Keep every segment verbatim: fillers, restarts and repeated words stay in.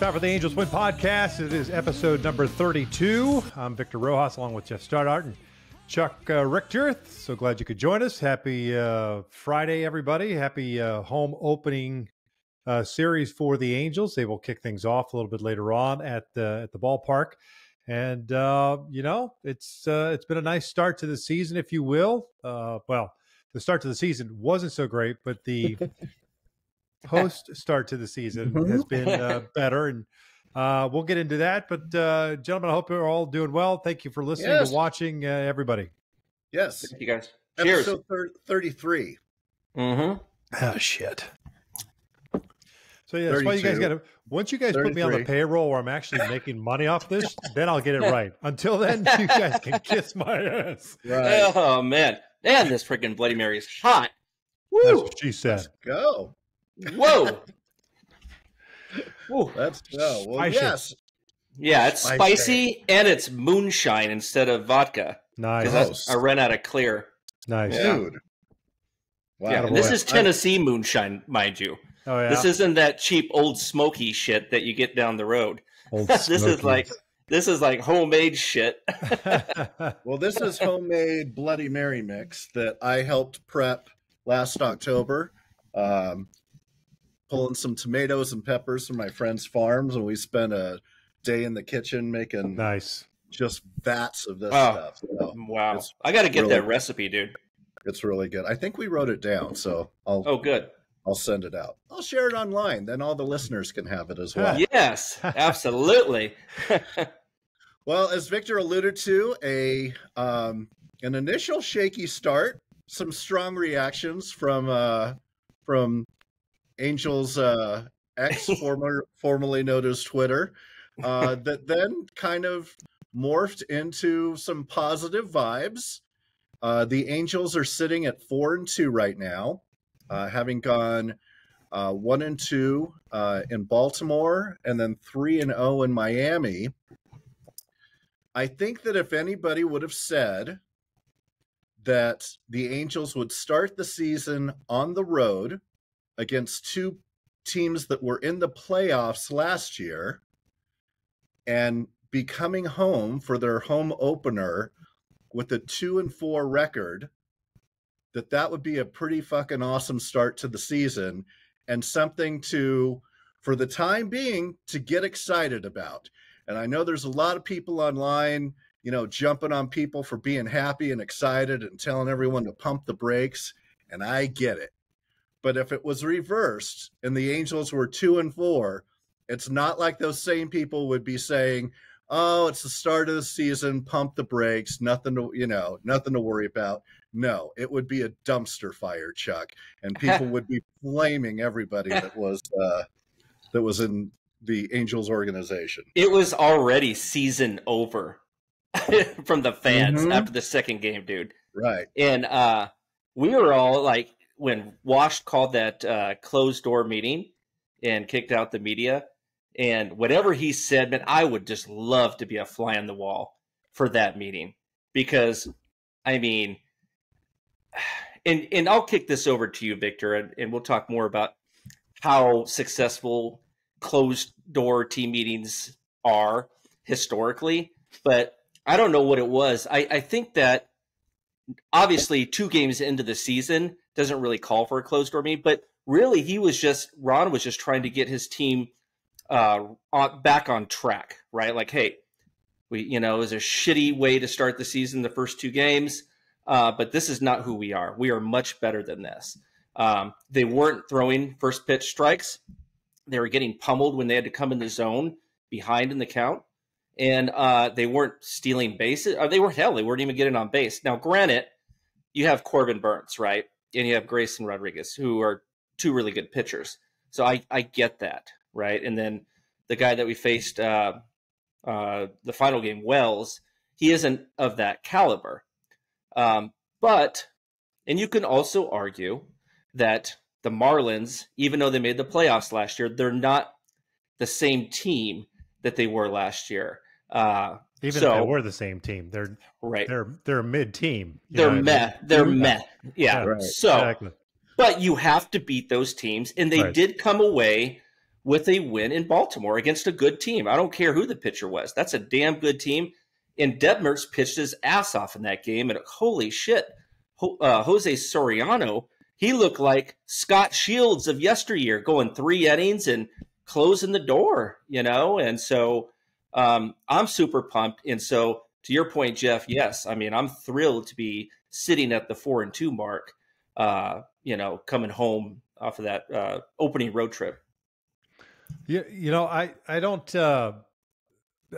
Time for the Angels Win Podcast. It is episode number thirty-two. I'm Victor Rojas along with Jeff Stoddard and Chuck uh, Richter. So glad you could join us. Happy uh, Friday, everybody. Happy uh, home opening uh, series for the Angels. They will kick things off a little bit later on at the, at the ballpark. And, uh, you know, it's uh, it's been a nice start to the season, if you will. Uh, well, the start to the season wasn't so great, but the post start to the season has been uh, better, and uh, we'll get into that. But uh, gentlemen, I hope you're all doing well. Thank you for listening yes. to watching, uh, everybody. Yes, thank you guys. Cheers. Episode thirty-three. Mm-hmm. Oh shit. So yeah, that's why you guys got to. Once you guys put me on the payroll, where I'm actually making money off this, then I'll get it right. Until then, you guys can kiss my ass. Right. Oh man, man, this freaking Bloody Mary is hot. Woo. That's what she said. Let's go. Whoa! Ooh, that's no. Well, yes, yeah, it's spicy, spicy and it's moonshine instead of vodka. Nice. I, I ran out of clear. Nice, yeah. Dude. Wow. Yeah, this is Tennessee I... moonshine, mind you. Oh yeah. This isn't that cheap old smoky shit that you get down the road. this smoky. is like this is like homemade shit. Well, this is homemade Bloody Mary mix that I helped prep last October. Um, pulling some tomatoes and peppers from my friend's farms, and we spent a day in the kitchen making nice just vats of this oh, stuff. So wow. I got to get really, that recipe, dude. It's really good. I think we wrote it down, so I'll Oh good. I'll send it out. I'll share it online, then all the listeners can have it as well. Yes, absolutely. Well, as Victor alluded to, a um an initial shaky start, some strong reactions from uh from Angels uh, ex, former, formerly known as Twitter, uh, that then kind of morphed into some positive vibes. Uh, the Angels are sitting at four and two right now, uh, having gone uh, one and two uh, in Baltimore and then three and oh in Miami. I think that if anybody would have said that the Angels would start the season on the road against two teams that were in the playoffs last year and be coming home for their home opener with a two and four record, that that would be a pretty fucking awesome start to the season and something to, for the time being, to get excited about. And I know there's a lot of people online, you know, jumping on people for being happy and excited and telling everyone to pump the brakes, and I get it. But if it was reversed and the Angels were two and four, it's not like those same people would be saying, oh, it's the start of the season, pump the brakes, nothing to, you know, nothing to worry about. No, it would be a dumpster fire, Chuck. And people would be blaming everybody that was, uh, that was in the Angels organization. It was already season over from the fans mm-hmm. after the second game, dude. Right. And uh, we were all like, when Wash called that uh, closed-door meeting and kicked out the media, and whatever he said, man, I would just love to be a fly on the wall for that meeting. Because, I mean, and and I'll kick this over to you, Victor, and, and we'll talk more about how successful closed-door team meetings are historically. But I don't know what it was. I, I think that, obviously, two games into the season doesn't really call for a closed door meeting, but really he was just, Ron was just trying to get his team uh, on, back on track, right? Like, hey, we, you know, it was a shitty way to start the season, the first two games, uh, but this is not who we are. We are much better than this. Um, they weren't throwing first pitch strikes. They were getting pummeled when they had to come in the zone behind in the count. And uh, they weren't stealing bases. Or they were hell. They weren't even getting on base. Now, granted, you have Corbin Burnes, right? And you have Grayson Rodriguez, who are two really good pitchers. So I, I get that, right? And then the guy that we faced uh, uh, the final game, Wells, he isn't of that caliber. Um, but, and you can also argue that the Marlins, even though they made the playoffs last year, they're not the same team that they were last year. Uh, Even so, if they were the same team, they're right. They're they're mid team. They're meh. They're meh. Yeah. yeah right. So, exactly. But you have to beat those teams, and they right. did come away with a win in Baltimore against a good team. I don't care who the pitcher was. That's a damn good team. And Detmers pitched his ass off in that game. And holy shit, uh, Jose Soriano, he looked like Scott Shields of yesteryear, going three innings and closing the door, you know? And so um, I'm super pumped. And so to your point, Jeff, yes, I mean, I'm thrilled to be sitting at the four and two mark, uh, you know, coming home off of that uh, opening road trip. You, you know, I, I don't, uh,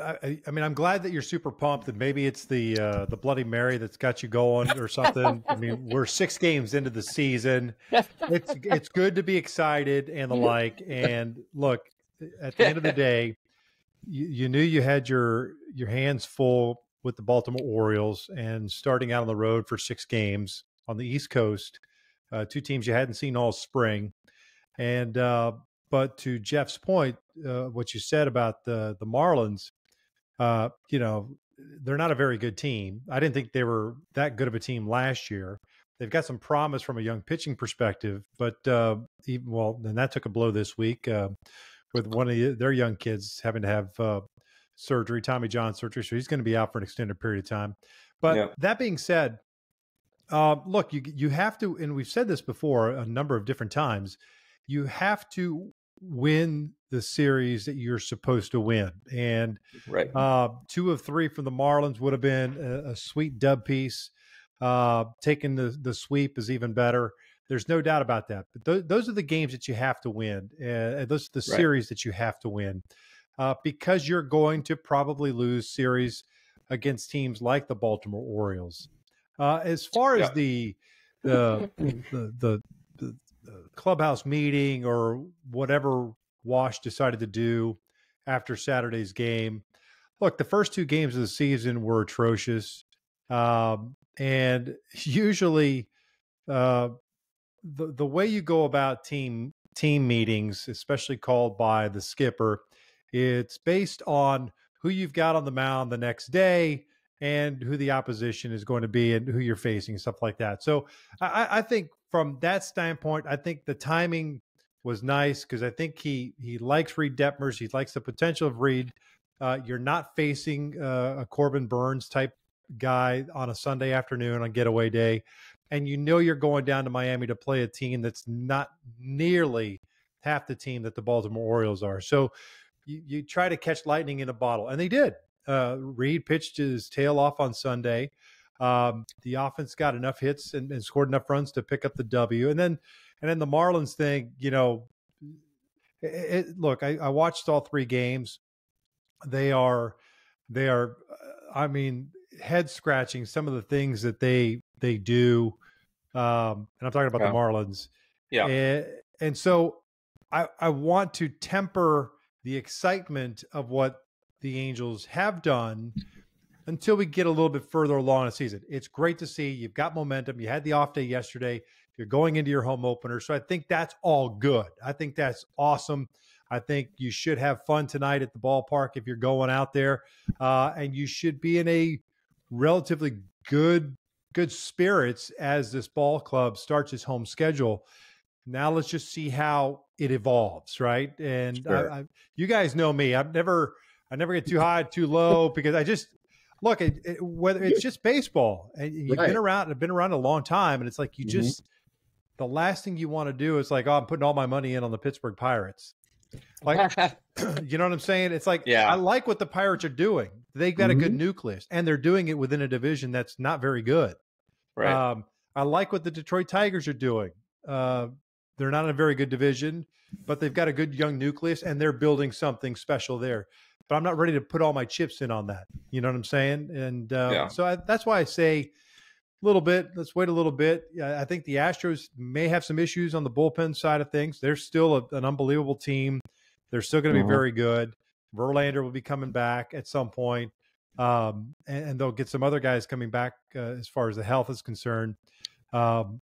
I, I mean, I'm glad that you're super pumped that maybe it's the, uh, the Bloody Mary that's got you going or something. I mean, we're six games into the season. It's, it's good to be excited and the like. And look, at the end of the day, you, you knew you had your, your hands full with the Baltimore Orioles and starting out on the road for six games on the East Coast, uh, two teams you hadn't seen all spring. And, uh, But to Jeff's point, uh, what you said about the the Marlins, uh, you know, they're not a very good team. I didn't think they were that good of a team last year. They've got some promise from a young pitching perspective, but uh, even, well, and that took a blow this week uh, with one of the, their young kids having to have uh, surgery, Tommy John surgery, so he's going to be out for an extended period of time. But yeah. That being said, uh, look, you you have to, and we've said this before a number of different times, you have to win the series that you're supposed to win. And right. uh, two of three from the Marlins would have been a, a sweet dub piece. Uh, taking the, the sweep is even better. There's no doubt about that. But th those are the games that you have to win. Uh, those are the right. series that you have to win uh, because you're going to probably lose series against teams like the Baltimore Orioles. Uh, as far as yeah. the, the, the, the, the clubhouse meeting or whatever Wash decided to do after Saturday's game. Look, the first two games of the season were atrocious. Um, and usually uh, the, the way you go about team, team meetings, especially called by the skipper, it's based on who you've got on the mound the next day and who the opposition is going to be and who you're facing and stuff like that. So I, I think, from that standpoint, I think the timing was nice because I think he he likes Reed Detmers. He likes the potential of Reed. Uh, you're not facing uh, a Corbin Burnes type guy on a Sunday afternoon on getaway day. And you know you're going down to Miami to play a team that's not nearly half the team that the Baltimore Orioles are. So you, you try to catch lightning in a bottle. And they did. Uh, Reed pitched his tail off on Sunday. Um, the offense got enough hits and, and scored enough runs to pick up the W. And then, and then the Marlins thing, you know, it, it, look, I, I watched all three games. They are, they are, I mean, head scratching some of the things that they, they do. Um, and I'm talking about yeah. the Marlins. Yeah. And, and so I, I want to temper the excitement of what the Angels have done until we get a little bit further along in the season. It's great to see you've got momentum. You had the off day yesterday. You're going into your home opener. So I think that's all good. I think that's awesome. I think you should have fun tonight at the ballpark if you're going out there. Uh, and you should be in a relatively good, good spirits as this ball club starts its home schedule. Now let's just see how it evolves, right? And sure. I, I, you guys know me. I've never, I never get too high, too low, because I just – Look, it, it, whether it's just baseball, and you've right. been around, I've been around a long time, and it's like you just mm-hmm. the last thing you want to do is like, oh, I'm putting all my money in on the Pittsburgh Pirates. Like, you know what I'm saying? It's like yeah. I like what the Pirates are doing. They've got mm-hmm. a good nucleus, and they're doing it within a division that's not very good. Right. Um, I like what the Detroit Tigers are doing. Uh, they're not in a very good division, but they've got a good young nucleus, and they're building something special there. But I'm not ready to put all my chips in on that. You know what I'm saying? And uh, yeah. so I, that's why I say a little bit, let's wait a little bit. I think the Astros may have some issues on the bullpen side of things. They're still a, an unbelievable team. They're still going to mm-hmm. be very good. Verlander will be coming back at some point. Um, and, and they'll get some other guys coming back uh, as far as the health is concerned. Um,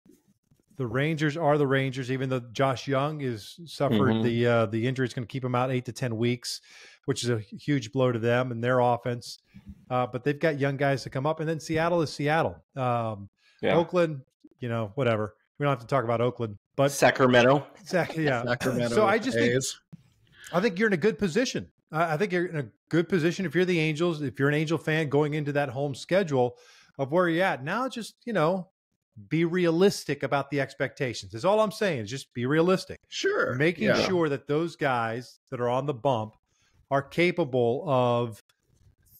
the Rangers are the Rangers, even though Josh Young has suffered mm-hmm. the, uh, the injury. It's going to keep him out eight to ten weeks. Which is a huge blow to them and their offense. Uh, but they've got young guys to come up. And then Seattle is Seattle. Um, yeah. Oakland, you know, whatever. We don't have to talk about Oakland. But Sacramento. Sac yeah. Sacramento. So I just think, I think you're in a good position. I think you're in a good position if you're the Angels, if you're an Angel fan going into that home schedule of where you're at. Now just, you know, be realistic about the expectations. That's all I'm saying, is just be realistic. Sure. Making yeah. sure that those guys that are on the bump are capable of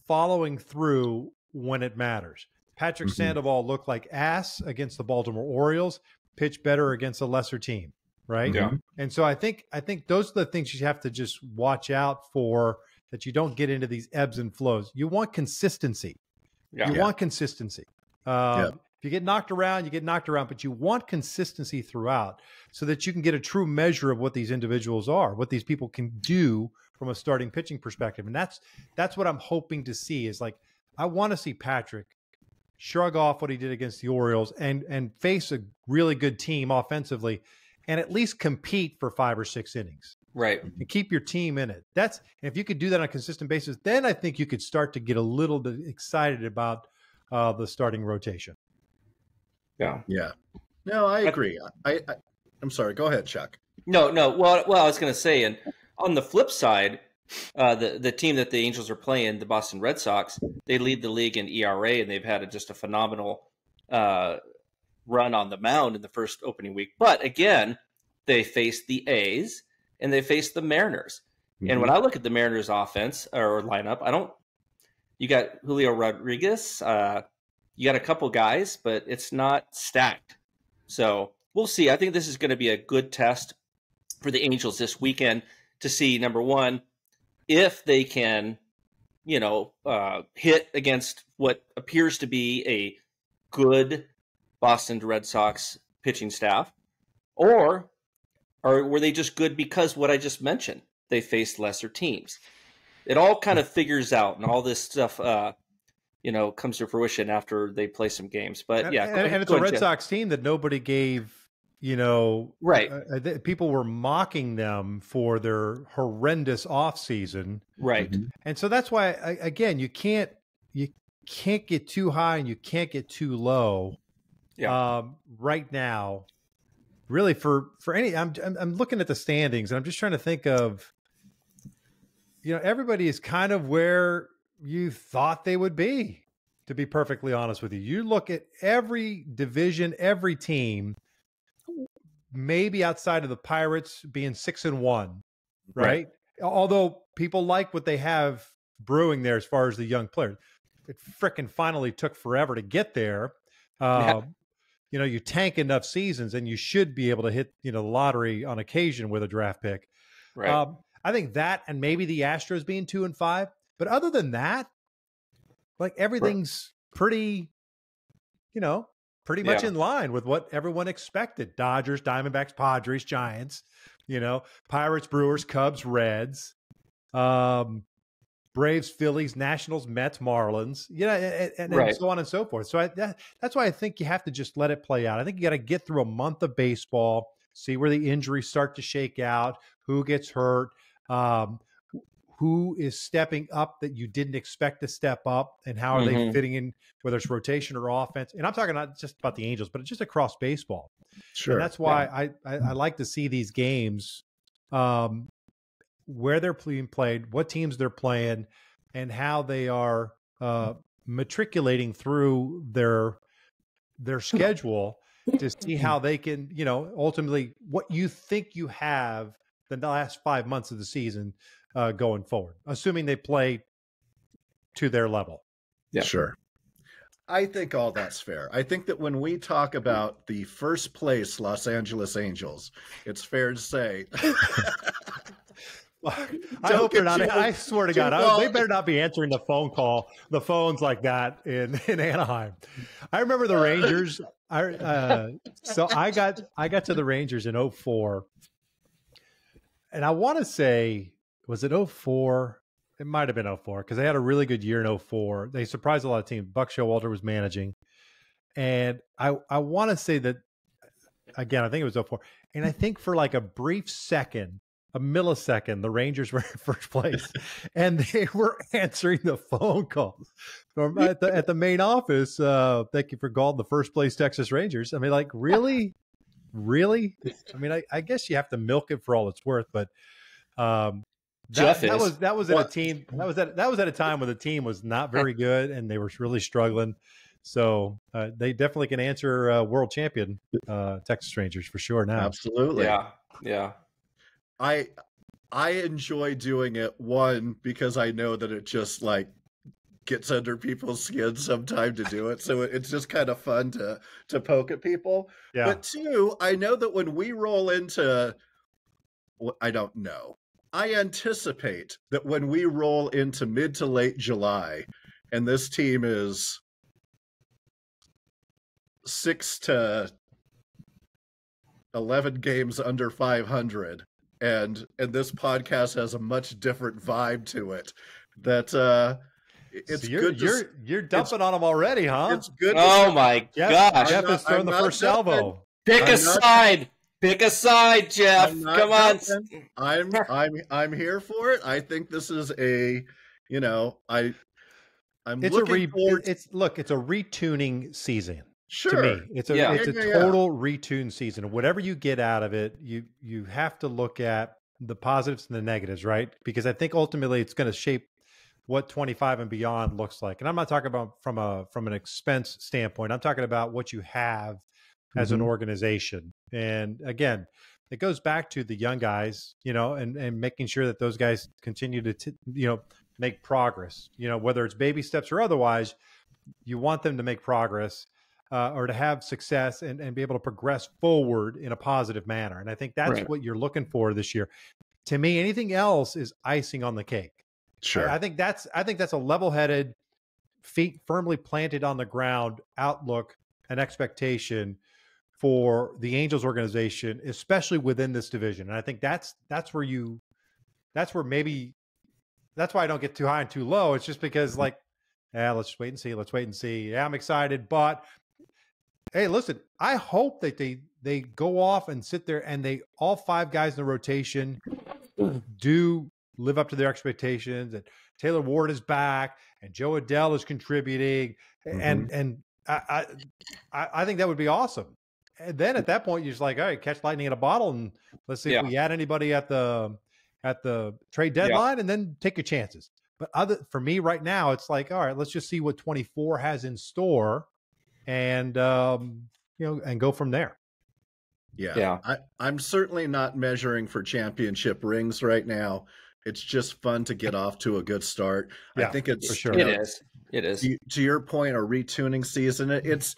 following through when it matters. Patrick mm-hmm. Sandoval looked like ass against the Baltimore Orioles, pitched better against a lesser team. Right. Yeah. And so I think, I think those are the things you have to just watch out for, that you don't get into these ebbs and flows. You want consistency. Yeah. You yeah. want consistency. Um, yeah. If you get knocked around, you get knocked around, but you want consistency throughout so that you can get a true measure of what these individuals are, what these people can do from a starting pitching perspective. And that's, that's what I'm hoping to see, is like, I want to see Patrick shrug off what he did against the Orioles and, and face a really good team offensively, and at least compete for five or six innings. Right. And keep your team in it. That's, if you could do that on a consistent basis, then I think you could start to get a little bit excited about uh, the starting rotation. Yeah. Yeah. No, I agree. I, I, I'm sorry. Go ahead, Chuck. No, no. Well, well, I was going to say, and on the flip side, uh, the, the team that the Angels are playing, the Boston Red Sox, they lead the league in E R A, and they've had a, just a phenomenal uh run on the mound in the first opening week. But again, they faced the A's and they faced the Mariners. Mm-hmm. And when I look at the Mariners offense or lineup, I don't, you got Julio Rodriguez, uh, you got a couple guys, but it's not stacked. So we'll see. I think this is going to be a good test for the Angels this weekend to see, number one, if they can, you know, uh, hit against what appears to be a good Boston Red Sox pitching staff, or, or were they just good because what I just mentioned, they faced lesser teams? It all kind of figures out, and all this stuff, uh, you know, comes to fruition after they play some games. But yeah, and, and, and it's a Red Sox team that nobody gave, you know, right? Uh, th- people were mocking them for their horrendous offseason, right? Mm-hmm. And so that's why, again, you can't you can't get too high and you can't get too low. Yeah. Um, right now, really for, for any, I'm, I'm, I'm looking at the standings, and I'm just trying to think of, you know, everybody is kind of where you thought they would be, to be perfectly honest with you. You look at every division, every team, maybe outside of the Pirates being six and one, right? right? Although people like what they have brewing there as far as the young players. It frickin' finally took forever to get there. Um, yeah. You know, you tank enough seasons and you should be able to hit, you know, the lottery on occasion with a draft pick. Right. Um, I think that, and maybe the Astros being two and five, but other than that, like everything's pretty, you know, pretty much yeah. in line with what everyone expected. Dodgers, Diamondbacks, Padres, Giants, you know, Pirates, Brewers, Cubs, Reds, um, Braves, Phillies, Nationals, Mets, Marlins, you know, and, and, right. and so on and so forth. So I, that, that's why I think you have to just let it play out. I think you got to get through a month of baseball, see where the injuries start to shake out, who gets hurt, um, who is stepping up that you didn't expect to step up, and how are mm-hmm. they fitting in, whether it's rotation or offense. And I'm talking not just about the Angels, but just across baseball. Sure. And that's why yeah. I, I, I like to see these games, um, where they're being played, what teams they're playing, and how they are uh, matriculating through their their schedule to see how they can, you know, ultimately what you think you have the last five months of the season uh, going forward, assuming they play to their level. Yeah, sure. I think all that's fair. I think that when we talk about the first place Los Angeles Angels, it's fair to say... I Don't hope they're not. You, I swear to God, I, they better not be answering the phone call, the phones like that in, in Anaheim. I remember the Rangers. I uh, so I got I got to the Rangers in oh four, and I want to say, was it oh four? It might have been oh four, because they had a really good year in oh four. They surprised a lot of teams. Buck Showalter was managing, and I I want to say that again. I think it was oh four, and I think for like a brief second, a millisecond, the Rangers were in first place, and they were answering the phone calls from at the, at the main office. Uh, thank you for calling the first place Texas Rangers. I mean, like, really, really? I mean, I, I guess you have to milk it for all it's worth, but um, Jeff that, is. That was that was at what? a team that was at that was at a time when the team was not very good and they were really struggling. So uh, they definitely can answer uh, world champion uh, Texas Rangers for sure now. Absolutely, yeah, yeah. I I enjoy doing it, one because I know that it just like gets under people's skin sometime to do it, so it's just kind of fun to to poke at people. Yeah. But two, I know that when we roll into, well, I don't know. I anticipate that when we roll into mid to late July, and this team is six to eleven games under five hundred, and and this podcast has a much different vibe to it. That uh, it's so you're, good. To, you're you're dumping on them already, huh? It's good. Oh to, my Jeff, gosh! Jeff is throwing the first salvo. Pick a side. Pick a side, Jeff. Come on. I'm I'm I'm here for it. I think this is a, you know, I I'm it's looking a re, forward. It's look, it's a retuning season. Sure. To me. It's a yeah. it's a total yeah. retune season. Whatever you get out of it, you you have to look at the positives and the negatives, right? Because I think ultimately it's going to shape what twenty-five and beyond looks like. And I'm not talking about from a from an expense standpoint. I'm talking about what you have as mm-hmm. an organization. And again, it goes back to the young guys, you know, and, and making sure that those guys continue to, t you know, make progress, you know, whether it's baby steps or otherwise, you want them to make progress uh, or to have success and, and be able to progress forward in a positive manner. And I think that's right. what you're looking for this year. To me, anything else is icing on the cake. Sure. I, I think that's, I think that's a level-headed, feet firmly planted on the ground outlook and expectation for the Angels organization, especially within this division. And I think that's, that's where you, that's where maybe, that's why I don't get too high and too low. It's just because like, yeah, let's just wait and see. Let's wait and see. Yeah, I'm excited, but hey, listen, I hope that they, they go off and sit there and they, all five guys in the rotation do live up to their expectations, and Taylor Ward is back and Joe Adele is contributing. Mm-hmm. And, and I, I, I think that would be awesome. And then at that point, you're just like, all right, catch lightning in a bottle, and let's see yeah. if we add anybody at the at the trade deadline, yeah. and then take your chances. But other for me right now, it's like, all right, let's just see what twenty-four has in store, and um, you know, and go from there. Yeah, yeah. I, I'm certainly not measuring for championship rings right now. It's just fun to get off to a good start. Yeah, I think it's for sure. you know, it is. It is. To, to your point, a retuning season. It, it's.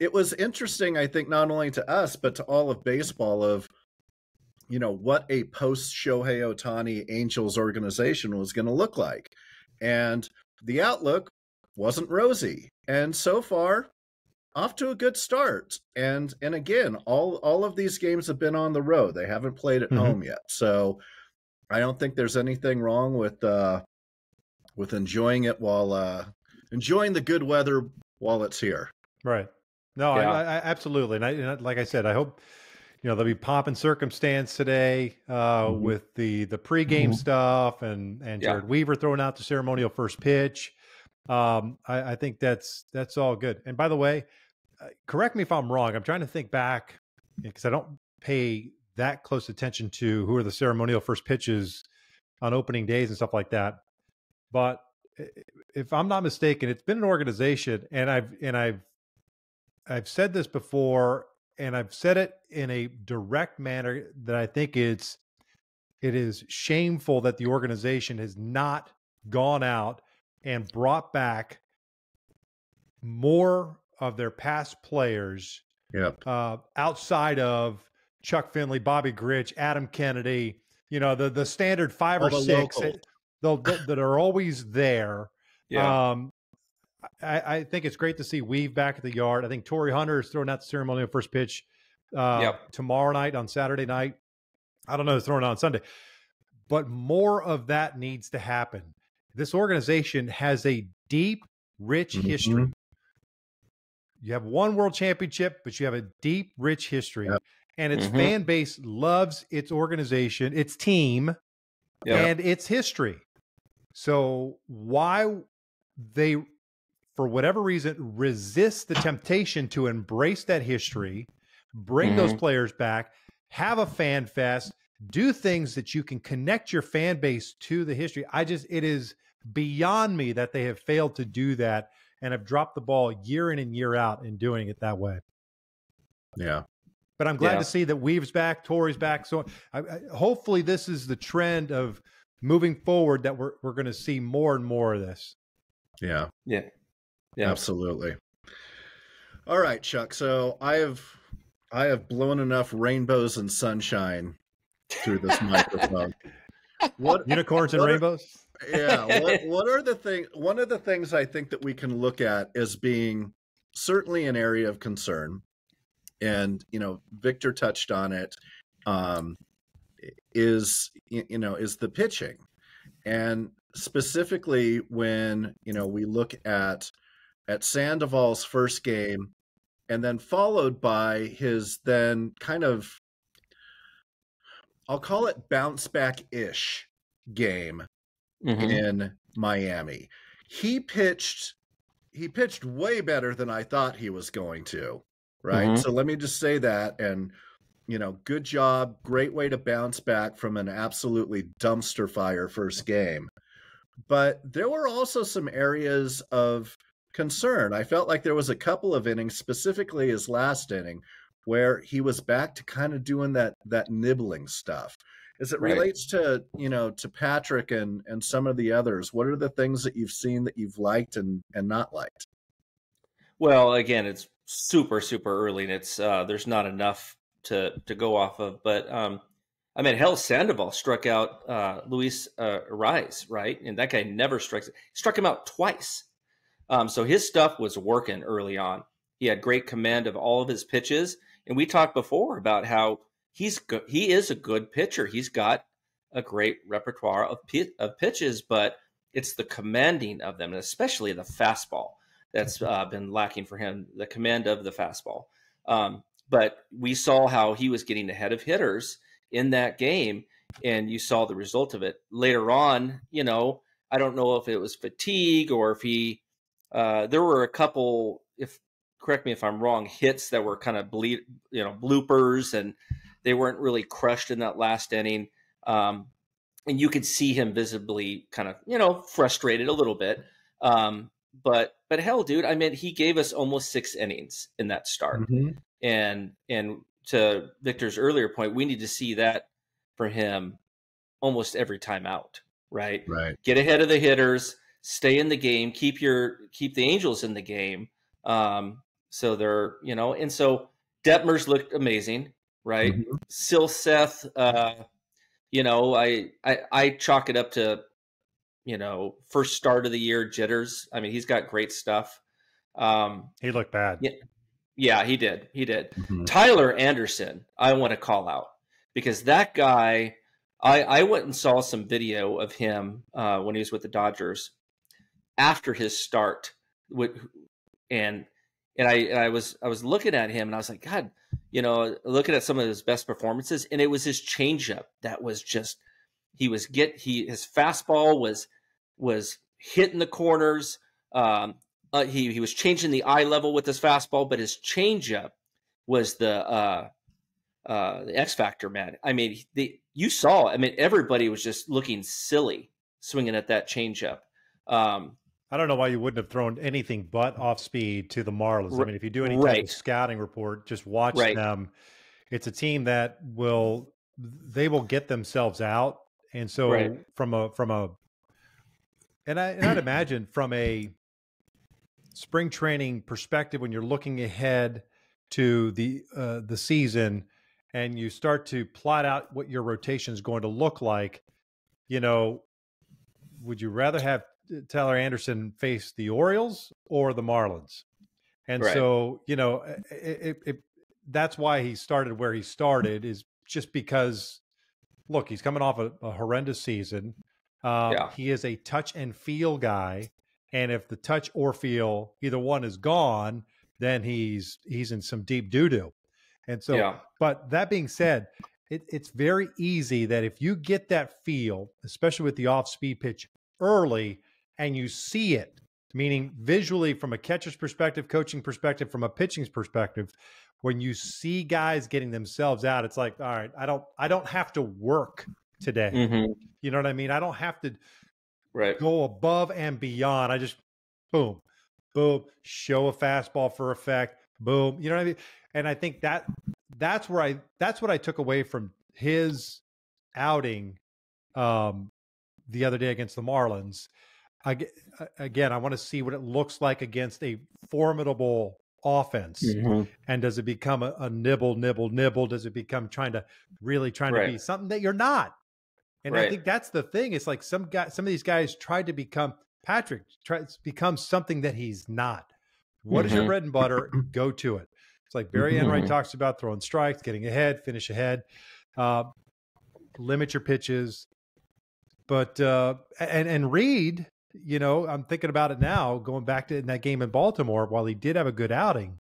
It was interesting, I think, not only to us, but to all of baseball of, you know, what a post-Shohei Ohtani Angels organization was going to look like. And the outlook wasn't rosy. And so far, off to a good start. And and again, all, all of these games have been on the road. They haven't played at mm-hmm. home yet. So I don't think there's anything wrong with, uh, with enjoying it while uh, enjoying the good weather while it's here. Right. No, yeah. I, I, absolutely. And, I, and like I said, I hope, you know, there'll be pomp and circumstance today uh, mm-hmm. with the, the pregame mm-hmm. stuff and, and yeah. Jared Weaver throwing out the ceremonial first pitch. Um, I, I think that's, that's all good. And by the way, uh, correct me if I'm wrong. I'm trying to think back because I don't pay that close attention to who are the ceremonial first pitches on opening days and stuff like that. But if I'm not mistaken, it's been an organization, and I've, and I've, I've said this before, and I've said it in a direct manner that I think it's, it is shameful that the organization has not gone out and brought back more of their past players yep. uh, outside of Chuck Finley, Bobby Gritch, Adam Kennedy, you know, the, the standard five All or the six that, that are always there. Yeah. Um, I, I think it's great to see Weave back at the yard. I think Torrey Hunter is throwing out the ceremonial first pitch uh, yep. tomorrow night on Saturday night. I don't know, it's throwing out on Sunday. But more of that needs to happen. This organization has a deep, rich mm-hmm. history. You have one world championship, but you have a deep, rich history. Yep. And its mm-hmm. fan base loves its organization, its team, yep. and its history. So why they... for whatever reason, resist the temptation to embrace that history, bring mm-hmm. those players back, have a fan fest, do things that you can connect your fan base to the history. I just, it is beyond me that they have failed to do that and have dropped the ball year in and year out in doing it that way. Yeah. But I'm glad yeah. to see that Weave's back, Torrey's back. So I, I, hopefully this is the trend of moving forward, that we're, we're going to see more and more of this. Yeah. Yeah. Yeah. Absolutely. All right, Chuck. So I have, I have blown enough rainbows and sunshine through this microphone. What unicorns and what rainbows? Are, yeah. What, what are the thing? One of the things I think that we can look at as being certainly an area of concern, and you know, Victor touched on it, um, is you know is the pitching, and specifically when you know we look at at Sandoval's first game, and then followed by his then kind of, I'll call it bounce back-ish game mm-hmm. in Miami. He pitched he pitched way better than I thought he was going to, right? Mm-hmm. So let me just say that, and you know, good job, great way to bounce back from an absolutely dumpster fire first game. But there were also some areas of concern. I felt like there was a couple of innings, specifically his last inning, where he was back to kind of doing that that nibbling stuff. As it right. relates to, you know, to Patrick and and some of the others, what are the things that you've seen that you've liked and and not liked? Well, again, it's super super early, and it's uh, there's not enough to to go off of. But um, I mean, hell, Sandoval struck out uh, Luis uh, Rise, right? And that guy never strikes. Struck him out twice. Um, so his stuff was working early on. He had great command of all of his pitches. And we talked before about how he's go- he is a good pitcher. He's got a great repertoire of p- of pitches, but it's the commanding of them, and especially the fastball, that's uh, been lacking for him. The command of the fastball. Um, but we saw how he was getting ahead of hitters in that game, and you saw the result of it later on. You know, I don't know if it was fatigue or if he. Uh, there were a couple, if correct me if I'm wrong, hits that were kind of bleed, you know, bloopers, and they weren't really crushed in that last inning. Um, and you could see him visibly kind of, you know, frustrated a little bit. Um, but, but hell, dude, I mean, he gave us almost six innings in that start. Mm-hmm. And, and to Victor's earlier point, we need to see that for him almost every time out, right? Right. Get ahead of the hitters, stay in the game, keep your, keep the Angels in the game. Um, So they're, you know, and so Detmers looked amazing, right? Mm-hmm. Still Seth, uh, you know, I, I I chalk it up to, you know, first start of the year jitters. I mean, he's got great stuff. Um, he looked bad. Yeah, yeah, he did. He did. Mm-hmm. Tyler Anderson, I want to call out, because that guy, I, I went and saw some video of him uh, when he was with the Dodgers after his start with, and And I, and I was, I was looking at him, and I was like, God, you know, looking at some of his best performances, and it was his changeup that was just, he was get, he, his fastball was, was hitting the corners. Um, uh, he, he was changing the eye level with his fastball, but his changeup was the, uh, uh, the X factor, man. I mean, the, you saw, I mean, everybody was just looking silly swinging at that changeup. Um, I don't know why you wouldn't have thrown anything but off speed to the Marlins. I mean, if you do any type right. of scouting report, just watch right. them. It's a team that will, they will get themselves out. And so right. from a, from a, and, I, and I'd imagine from a spring training perspective, when you're looking ahead to the, uh, the season, and you start to plot out what your rotation is going to look like, you know, would you rather have Tyler Anderson faced the Orioles or the Marlins? And right. so, you know, it, it, it, that's why he started where he started, is just because, look, he's coming off a, a horrendous season. Um, yeah. He is a touch and feel guy. And if the touch or feel, either one is gone, then he's, he's in some deep doo-doo. And so, yeah. but that being said, it, it's very easy that if you get that feel, especially with the off-speed pitch early, and you see it, meaning visually from a catcher's perspective, coaching perspective, from a pitching's perspective, when you see guys getting themselves out, it's like, all right, I don't, I don't have to work today. Mm-hmm. You know what I mean? I don't have to right. go above and beyond. I just, boom, boom, show a fastball for effect, boom. You know what I mean? And I think that that's where I, that's what I took away from his outing um, the other day against the Marlins. I, again, I want to see what it looks like against a formidable offense. Mm-hmm. And does it become a, a nibble, nibble, nibble? Does it become trying to really trying right. to be something that you're not? And right. I think that's the thing. It's like some guy, some of these guys tried to become Patrick tries become something that he's not. What mm-hmm. is your bread and butter? Go to it. It's like Barry mm-hmm. Enright talks about throwing strikes, getting ahead, finish ahead, uh, limit your pitches, but uh, and and Reed. You know, I'm thinking about it now, going back to in that game in Baltimore, while he did have a good outing,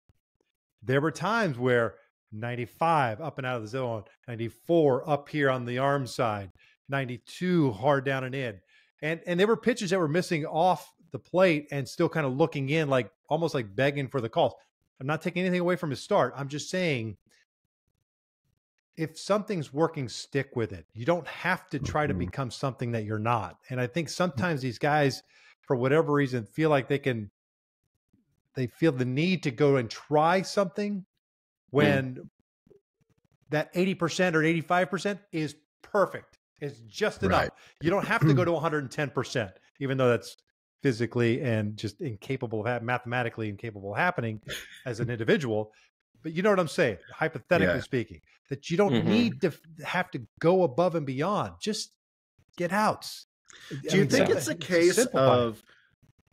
there were times where ninety-five up and out of the zone, ninety-four up here on the arm side, ninety-two hard down and in. And and there were pitches that were missing off the plate and still kind of looking in, like almost like begging for the calls. I'm not taking anything away from his start. I'm just saying, if something's working, stick with it. You don't have to try to become something that you're not. And I think sometimes these guys, for whatever reason, feel like they can, they feel the need to go and try something when mm. that eighty percent or eighty-five percent is perfect. It's just enough. Right. You don't have to go to one hundred ten percent, even though that's physically and just incapable of, mathematically incapable of happening as an individual. But you know what I'm saying, hypothetically yeah. speaking, that you don't mm-hmm. need to have to go above and beyond. Just get outs. Do I you mean, think so, it's a case it's of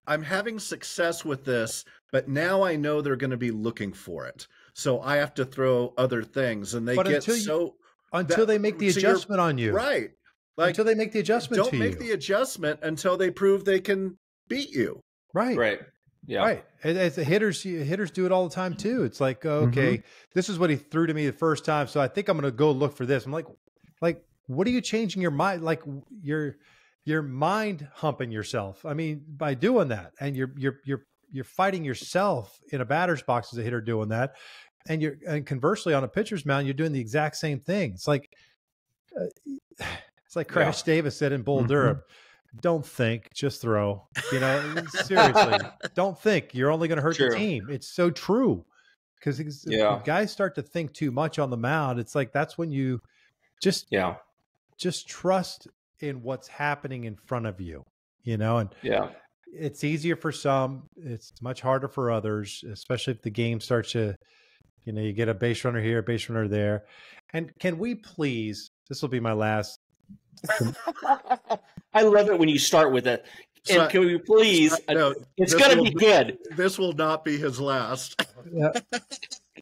I'm having success with this, but now I know they're going to be looking for it, so I have to throw other things, and they but get until you, so until that, they make the so adjustment on you, right? Like until they make the adjustment, don't to make you. the adjustment until they prove they can beat you, right? Right. Yeah. Right. As the hitters, hitters do it all the time too. It's like, okay, mm-hmm. this is what he threw to me the first time, so I think I'm going to go look for this. I'm like, like, what are you changing your mind? Like you're, you're mind humping yourself. I mean, by doing that, and you're, you're, you're, you're fighting yourself in a batter's box as a hitter doing that. And you're, and conversely on a pitcher's mound, you're doing the exact same thing. It's like, uh, it's like Crash yeah. Davis said in Bull mm-hmm. Durham. Don't think, just throw, you know, seriously, don't think, you're only going to hurt true. your team. It's so true. Cause yeah. if guys start to think too much on the mound, it's like, that's when you just, yeah, just trust in what's happening in front of you, you know? And yeah, it's easier for some, it's much harder for others, especially if the game starts to, you know, you get a base runner here, a base runner there. And can we please, this will be my last, I love it when you start with it. And so, can we please? No, it's going to be good. This will not be his last. Yeah.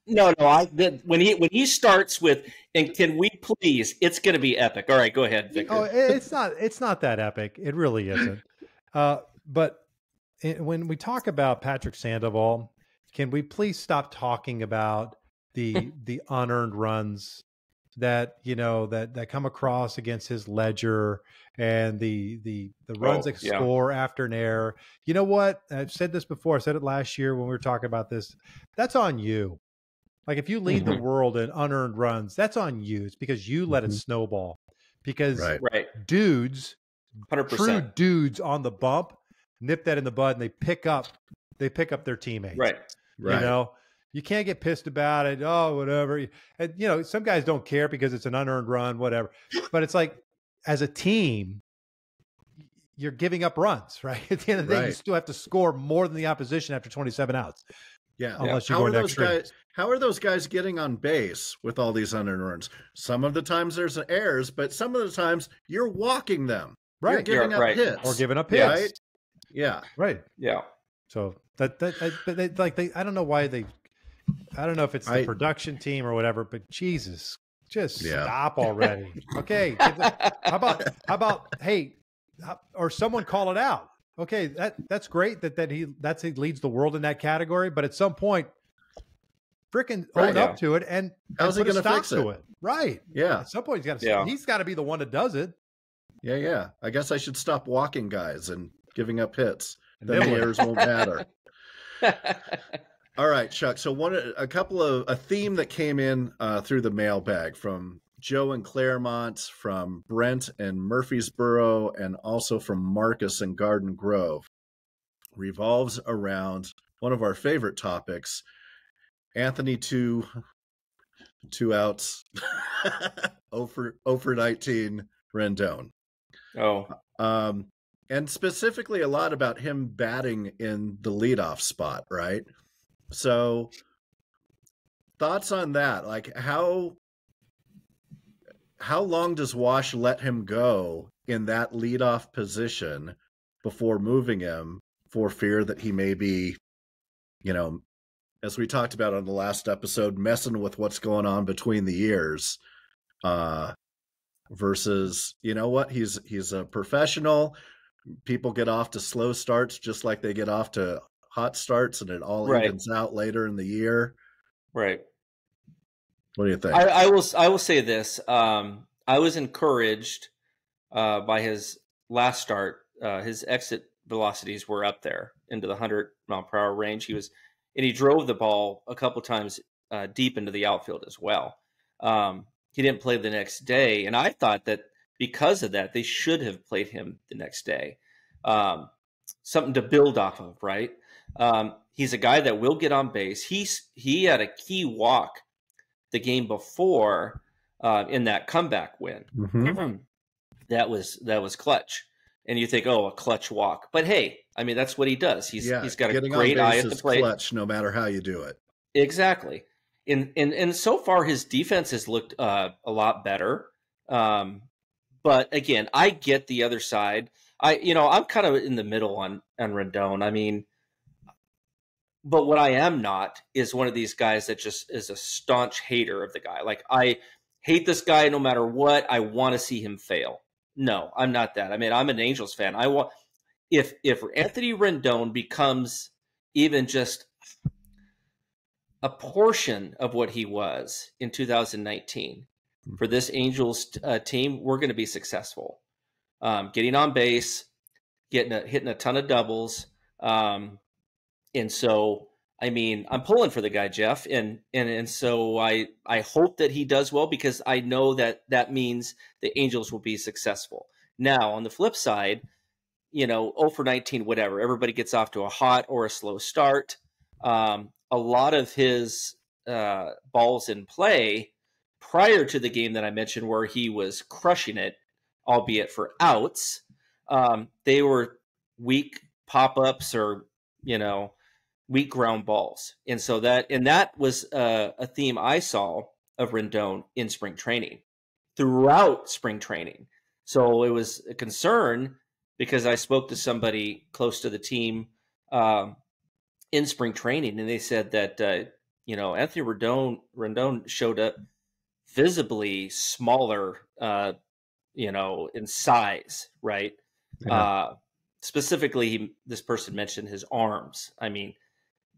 no, no. I when he when he starts with, and can we please? It's going to be epic. All right, go ahead, Victor. Oh, it's not. It's not that epic. It really isn't. Uh, but it, when we talk about Patrick Sandoval, can we please stop talking about the the unearned runs that, you know, that, that come across against his ledger and the, the, the runs oh, that yeah. score after an error? You know what? I've said this before. I said it last year when we were talking about this, that's on you. Like if you lead mm-hmm. the world in unearned runs, that's on you. It's because you let mm-hmm. it snowball, because right. dudes, one hundred percent. True dudes on the bump, nip that in the bud and they pick up, they pick up their teammates, right? Right. You know, you can't get pissed about it. Oh, whatever. And, you know, some guys don't care because it's an unearned run, whatever. But it's like, as a team, you're giving up runs, right? At the end of the right. day, you still have to score more than the opposition after twenty-seven outs. Yeah. Unless yeah. you go to extra. How are those guys getting on base with all these unearned runs? Some of the times there's errors, but some of the times you're walking them. Right. You're giving you're, up right. hits. Or giving up hits. Right? Yeah. Right. Yeah. So that, that, I, but they, like they, I don't know why they, I don't know if it's the I, production team or whatever, but Jesus, just yeah. stop already. Okay. How about, how about, hey, or someone call it out. Okay. That that's great that, that he, that's, he leads the world in that category, but at some point fricking right, own yeah. up to it and, how's and he put gonna a stop to it? it. Right. Yeah. At some point he's got to, yeah. he's got to be the one that does it. Yeah. Yeah. I guess I should stop walking guys and giving up hits. The mayors won't matter. All right, Chuck. So one, a couple of a theme that came in uh, through the mailbag from Joe and Claremont, from Brent and Murfreesboro, and also from Marcus and Garden Grove, revolves around one of our favorite topics, Anthony two, two outs, oh for nineteen Rendon. Oh, um, and specifically a lot about him batting in the leadoff spot, right? So thoughts on that? Like how, how long does Wash let him go in that leadoff position before moving him for fear that he may be, you know, as we talked about on the last episode, messing with what's going on between the ears, uh, versus, you know what, he's, he's a professional. People get off to slow starts just like they get off to hot starts, and it all right. evens out later in the year. Right. What do you think? I, I will, I will say this. Um, I was encouraged uh, by his last start. Uh, his exit velocities were up there into the hundred mile per hour range. He was, and he drove the ball a couple times uh, deep into the outfield as well. Um, he didn't play the next day. And I thought that because of that, they should have played him the next day. Um, something to build off of, right? Um, he's a guy that will get on base. He's, he had a key walk the game before uh, in that comeback win. Mm-hmm. That was, that was clutch. And you think, oh, a clutch walk. But hey, I mean, that's what he does. He's yeah, he's got a great eye at the plate. Clutch, no matter how you do it. Exactly. And and and so far, his defense has looked uh, a lot better. Um, but again, I get the other side. I you know I'm kind of in the middle on on Rendon. I mean, but what I am not is one of these guys that just is a staunch hater of the guy. Like, I hate this guy no matter what. I want to see him fail. No, I'm not that. I mean, I'm an Angels fan. I want if if Anthony Rendon becomes even just a portion of what he was in two thousand nineteen for this Angels uh, team, we're going to be successful. Um, getting on base, getting a, hitting a ton of doubles, um, and so I mean, I'm pulling for the guy, Jeff, and and and so I I hope that he does well, because I know that that means the Angels will be successful. Now, on the flip side, you know, oh for nineteen, whatever. Everybody gets off to a hot or a slow start. Um, a lot of his uh, balls in play prior to the game that I mentioned, where he was crushing it, albeit for outs, um, they were weak pop-ups or, you know, weak ground balls. And so that, and that was uh, a theme I saw of Rendon in spring training, throughout spring training. So it was a concern, because I spoke to somebody close to the team um, in spring training, and they said that, uh, you know, Anthony Rendon, Rendon showed up visibly smaller, uh, you know, in size, right? Yeah. Uh, specifically, he, this person mentioned his arms. I mean,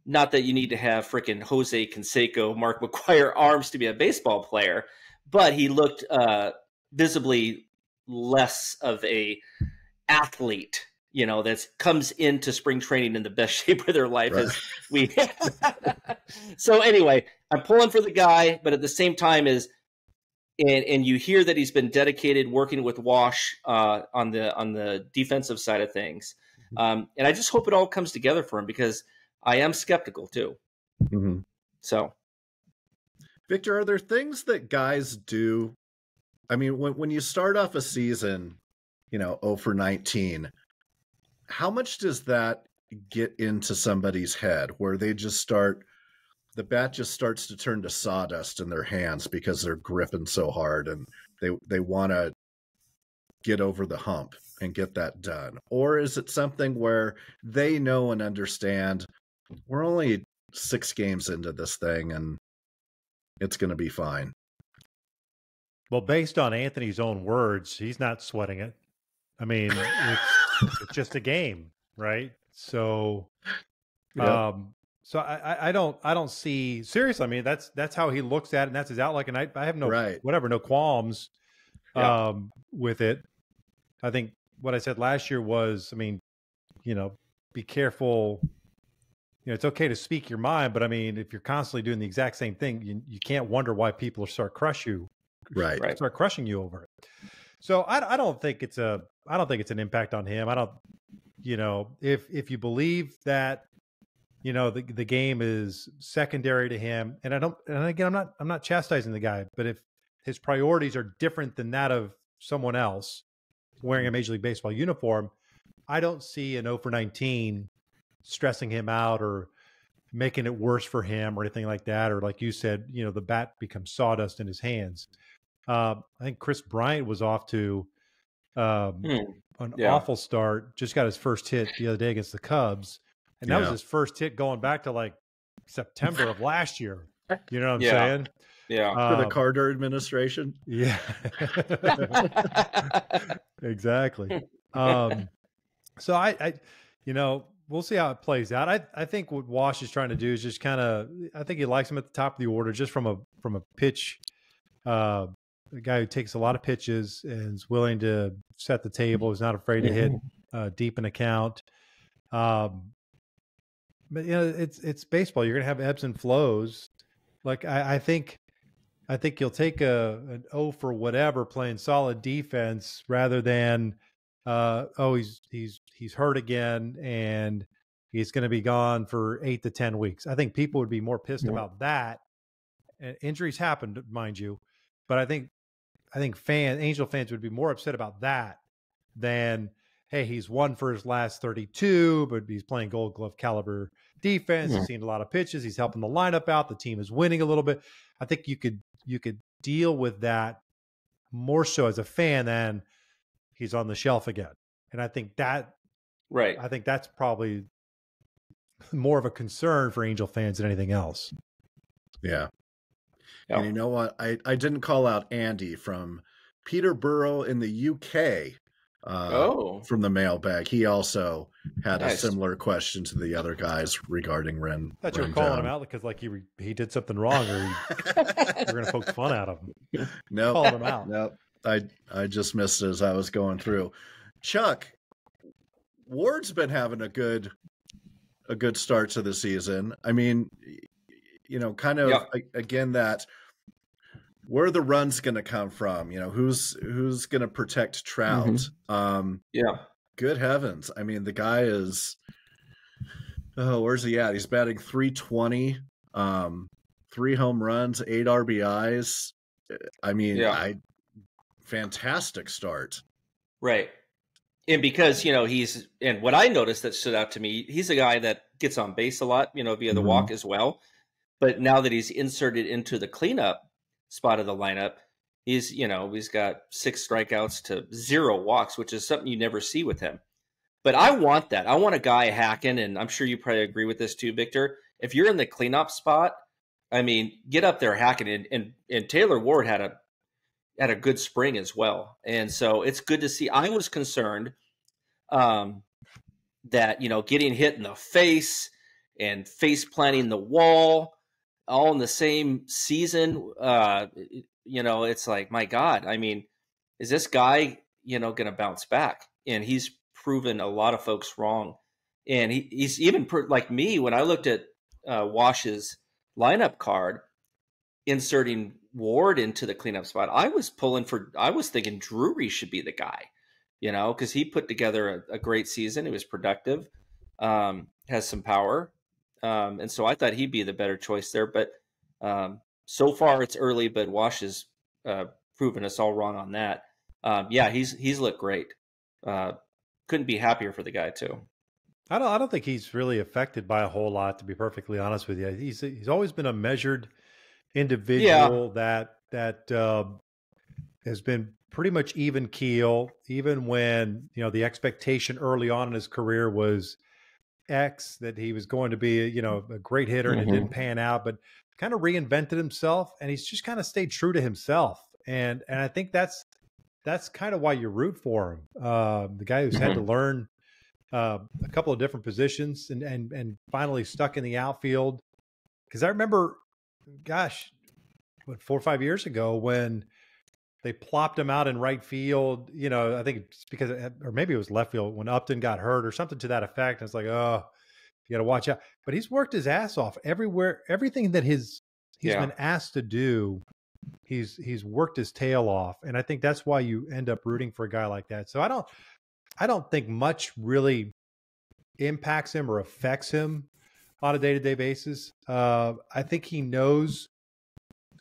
not that you need to have freaking Jose Canseco, Mark McGwire arms to be a baseball player, but he looked uh, visibly less of a athlete, you know, that comes into spring training in the best shape of their life. Right. As we. So anyway, I'm pulling for the guy, but at the same time is, and and you hear that he's been dedicated working with Wash uh, on the on the defensive side of things, um, and I just hope it all comes together for him, because I am skeptical too. Mm-hmm. So, Victor, are there things that guys do? I mean, when when you start off a season, you know, oh for nineteen, how much does that get into somebody's head, where they just start, the bat just starts to turn to sawdust in their hands because they're gripping so hard, and they they want to get over the hump and get that done? Or is it something where they know and understand, we're only six games into this thing and it's going to be fine? Well, based on Anthony's own words, he's not sweating it. I mean, it's, it's just a game, right? So, yep. um, so I, I don't, I don't see seriously. I mean, that's, that's how he looks at it, and that's his outlook. And I, I have no, right. whatever, no qualms, yeah. um, with it. I think what I said last year was, I mean, you know, be careful. You know, it's okay to speak your mind, but I mean, if you're constantly doing the exact same thing, you, you can't wonder why people start crush you, right? Start crushing you over it. So I, I don't think it's a, I don't think it's an impact on him. I don't, you know, if, if you believe that, you know, the, the game is secondary to him, and I don't, and again, I'm not, I'm not chastising the guy, but if his priorities are different than that of someone else wearing a Major League Baseball uniform, I don't see an oh for nineteen stressing him out or making it worse for him or anything like that. Or like you said, you know, the bat becomes sawdust in his hands. Uh, I think Chris Bryant was off to um, mm, an yeah. awful start. Just got his first hit the other day against the Cubs. And that yeah. was his first hit going back to like September of last year. You know what I'm yeah. saying? Yeah. Um, for the Carter administration. Yeah. Exactly. Um, so I, I, you know, we'll see how it plays out. I, I think what Wash is trying to do is just kind of, I think he likes him at the top of the order, just from a, from a pitch, uh, a guy who takes a lot of pitches and is willing to set the table, is not afraid to hit uh, deep in the count. Um, but, you know, it's it's baseball. You're going to have ebbs and flows. Like, I, I think I think you'll take a an O for whatever playing solid defense rather than, uh, oh, he's he's he's hurt again and he's going to be gone for eight to ten weeks. I think people would be more pissed yeah. about that. And injuries happened, mind you. But I think, I think fan Angel fans would be more upset about that than, hey, he's won for his last thirty-two, but he's playing Gold Glove caliber defense. Yeah. He's seen a lot of pitches. He's helping the lineup out. The team is winning a little bit. I think you could you could deal with that more so as a fan than he's on the shelf again. And I think that, right? I think that's probably more of a concern for Angel fans than anything else. Yeah. Yep. And you know what? I, I didn't call out Andy from Peterborough in the U K uh, oh. from the mailbag. He also had nice. a similar question to the other guys regarding Ren. I thought Rendon. You were calling him out because like he, he did something wrong or you're going to poke fun out of him. No, nope. him out. Nope. I, I just missed it as I was going through. Chuck, Ward's been having a good, a good start to the season. I mean, you know, kind of, yeah. again, that where are the runs going to come from? You know, who's who's going to protect Trout? Mm-hmm. Um, yeah. Good heavens. I mean, the guy is, oh, where's he at? He's batting three twenty, um, three home runs, eight R B Is. I mean, yeah. I fantastic start. Right. And because, you know, he's, and what I noticed that stood out to me, he's a guy that gets on base a lot, you know, via the mm-hmm. walk as well. But now that he's inserted into the cleanup spot of the lineup, he's, you know, he's got six strikeouts to zero walks, which is something you never see with him. But I want that. I want a guy hacking, and I'm sure you probably agree with this too, Victor. If you're in the cleanup spot, I mean, get up there hacking. And, and, and Taylor Ward had a had a good spring as well. And so it's good to see. I was concerned um, that, you know, getting hit in the face and face planting the wall, all in the same season, uh, you know, it's like, my God, I mean, is this guy, you know, going to bounce back? And he's proven a lot of folks wrong. And he, he's even pro- like me, when I looked at uh, Wash's lineup card, inserting Ward into the cleanup spot, I was pulling for, I was thinking Drury should be the guy, you know, because he put together a, a great season. He was productive, um, has some power. Um, and so I thought he'd be the better choice there. But um, so far it's early, but Wash has uh, proven us all wrong on that. Um, yeah, he's he's looked great. Uh, couldn't be happier for the guy, too. I don't I don't think he's really affected by a whole lot, to be perfectly honest with you. He's he's always been a measured individual yeah. that that uh, has been pretty much even keel, even when, you know, the expectation early on in his career was X, that he was going to be, you know, a great hitter and mm-hmm. it didn't pan out, but kind of reinvented himself, and he's just kind of stayed true to himself. And, and I think that's, that's kind of why you root for him. Um, uh, the guy who's mm-hmm. had to learn, uh, a couple of different positions and, and, and finally stuck in the outfield. Cause I remember, gosh, what, four or five years ago when They plopped him out in right field. You know, I think it's because, it, or maybe it was left field when Upton got hurt or something to that effect. And it's like, oh, you got to watch out. But he's worked his ass off everywhere. Everything that his he's yeah. been asked to do, he's he's worked his tail off. And I think that's why you end up rooting for a guy like that. So I don't, I don't think much really impacts him or affects him on a day-to-day basis. Uh, I think he knows,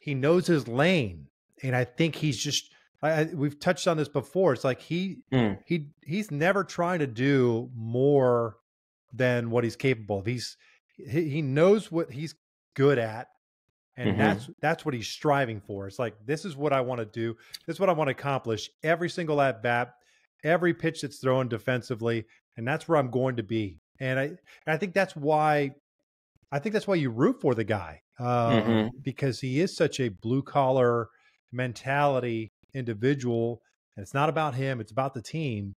he knows his lane. And I think he's just, I, we've touched on this before. It's like he, mm. he, he's never trying to do more than what he's capable of. He's, he, he knows what he's good at. And mm-hmm. that's, that's what he's striving for. It's like, this is what I want to do. This is what I want to accomplish every single at bat, every pitch that's thrown defensively. And that's where I'm going to be. And I, and I think that's why, I think that's why you root for the guy, uh, mm-hmm. because he is such a blue collar mentality individual. And it's not about him. It's about the team.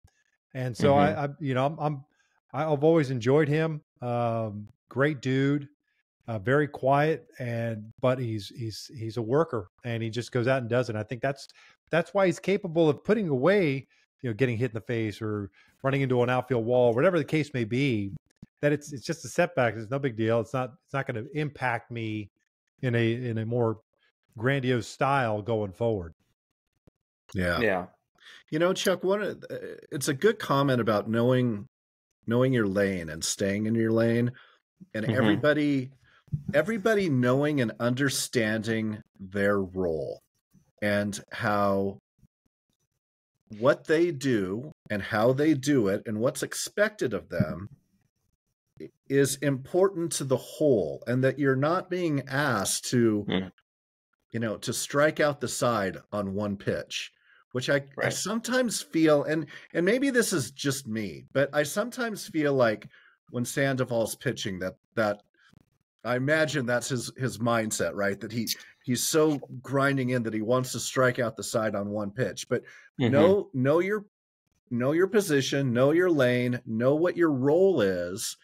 And so mm-hmm. I, I, you know, I'm, I'm, I've always enjoyed him. Um, great dude, uh, very quiet, and, but he's, he's, he's a worker, and he just goes out and does it. And I think that's, that's why he's capable of putting away, you know, getting hit in the face or running into an outfield wall, whatever the case may be, that it's, it's just a setback. It's no big deal. It's not, it's not going to impact me in a, in a more grandiose style going forward. Yeah. Yeah. You know, Chuck, what a, it's a good comment about knowing, knowing your lane and staying in your lane, and mm-hmm. everybody, everybody knowing and understanding their role and how, what they do and how they do it and what's expected of them is important to the whole, and that you're not being asked to, mm. you know, to strike out the side on one pitch, which I, right. I sometimes feel, and, and maybe this is just me, but I sometimes feel like when Sandoval's pitching that, that I imagine that's his, his mindset, right? That he, he's so grinding in that he wants to strike out the side on one pitch, but mm-hmm. know, know your, know your position, know your lane, know what your role is.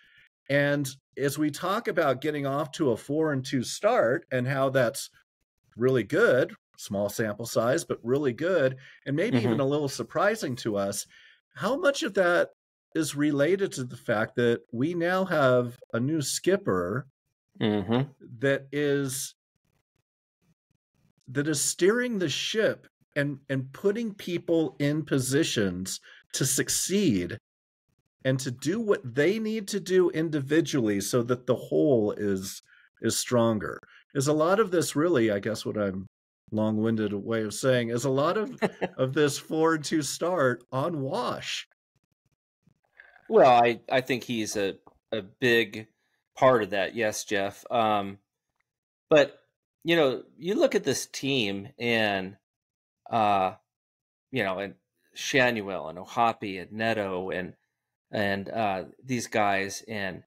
And as we talk about getting off to a four and two start and how that's really good, small sample size, but really good, and maybe mm-hmm. even a little surprising to us, how much of that is related to the fact that we now have a new skipper mm-hmm. that is, that is steering the ship and, and putting people in positions to succeed and to do what they need to do individually so that the whole is, is stronger. Is a lot of this really, I guess what I'm long-winded way of saying, is a lot of, of this four and two start on Wash. Well, I, I think he's a, a big part of that. Yes, Jeff. Um, but, you know, you look at this team and, uh, you know, and Schanuel and Ohapi and Neto and, and uh, these guys, and,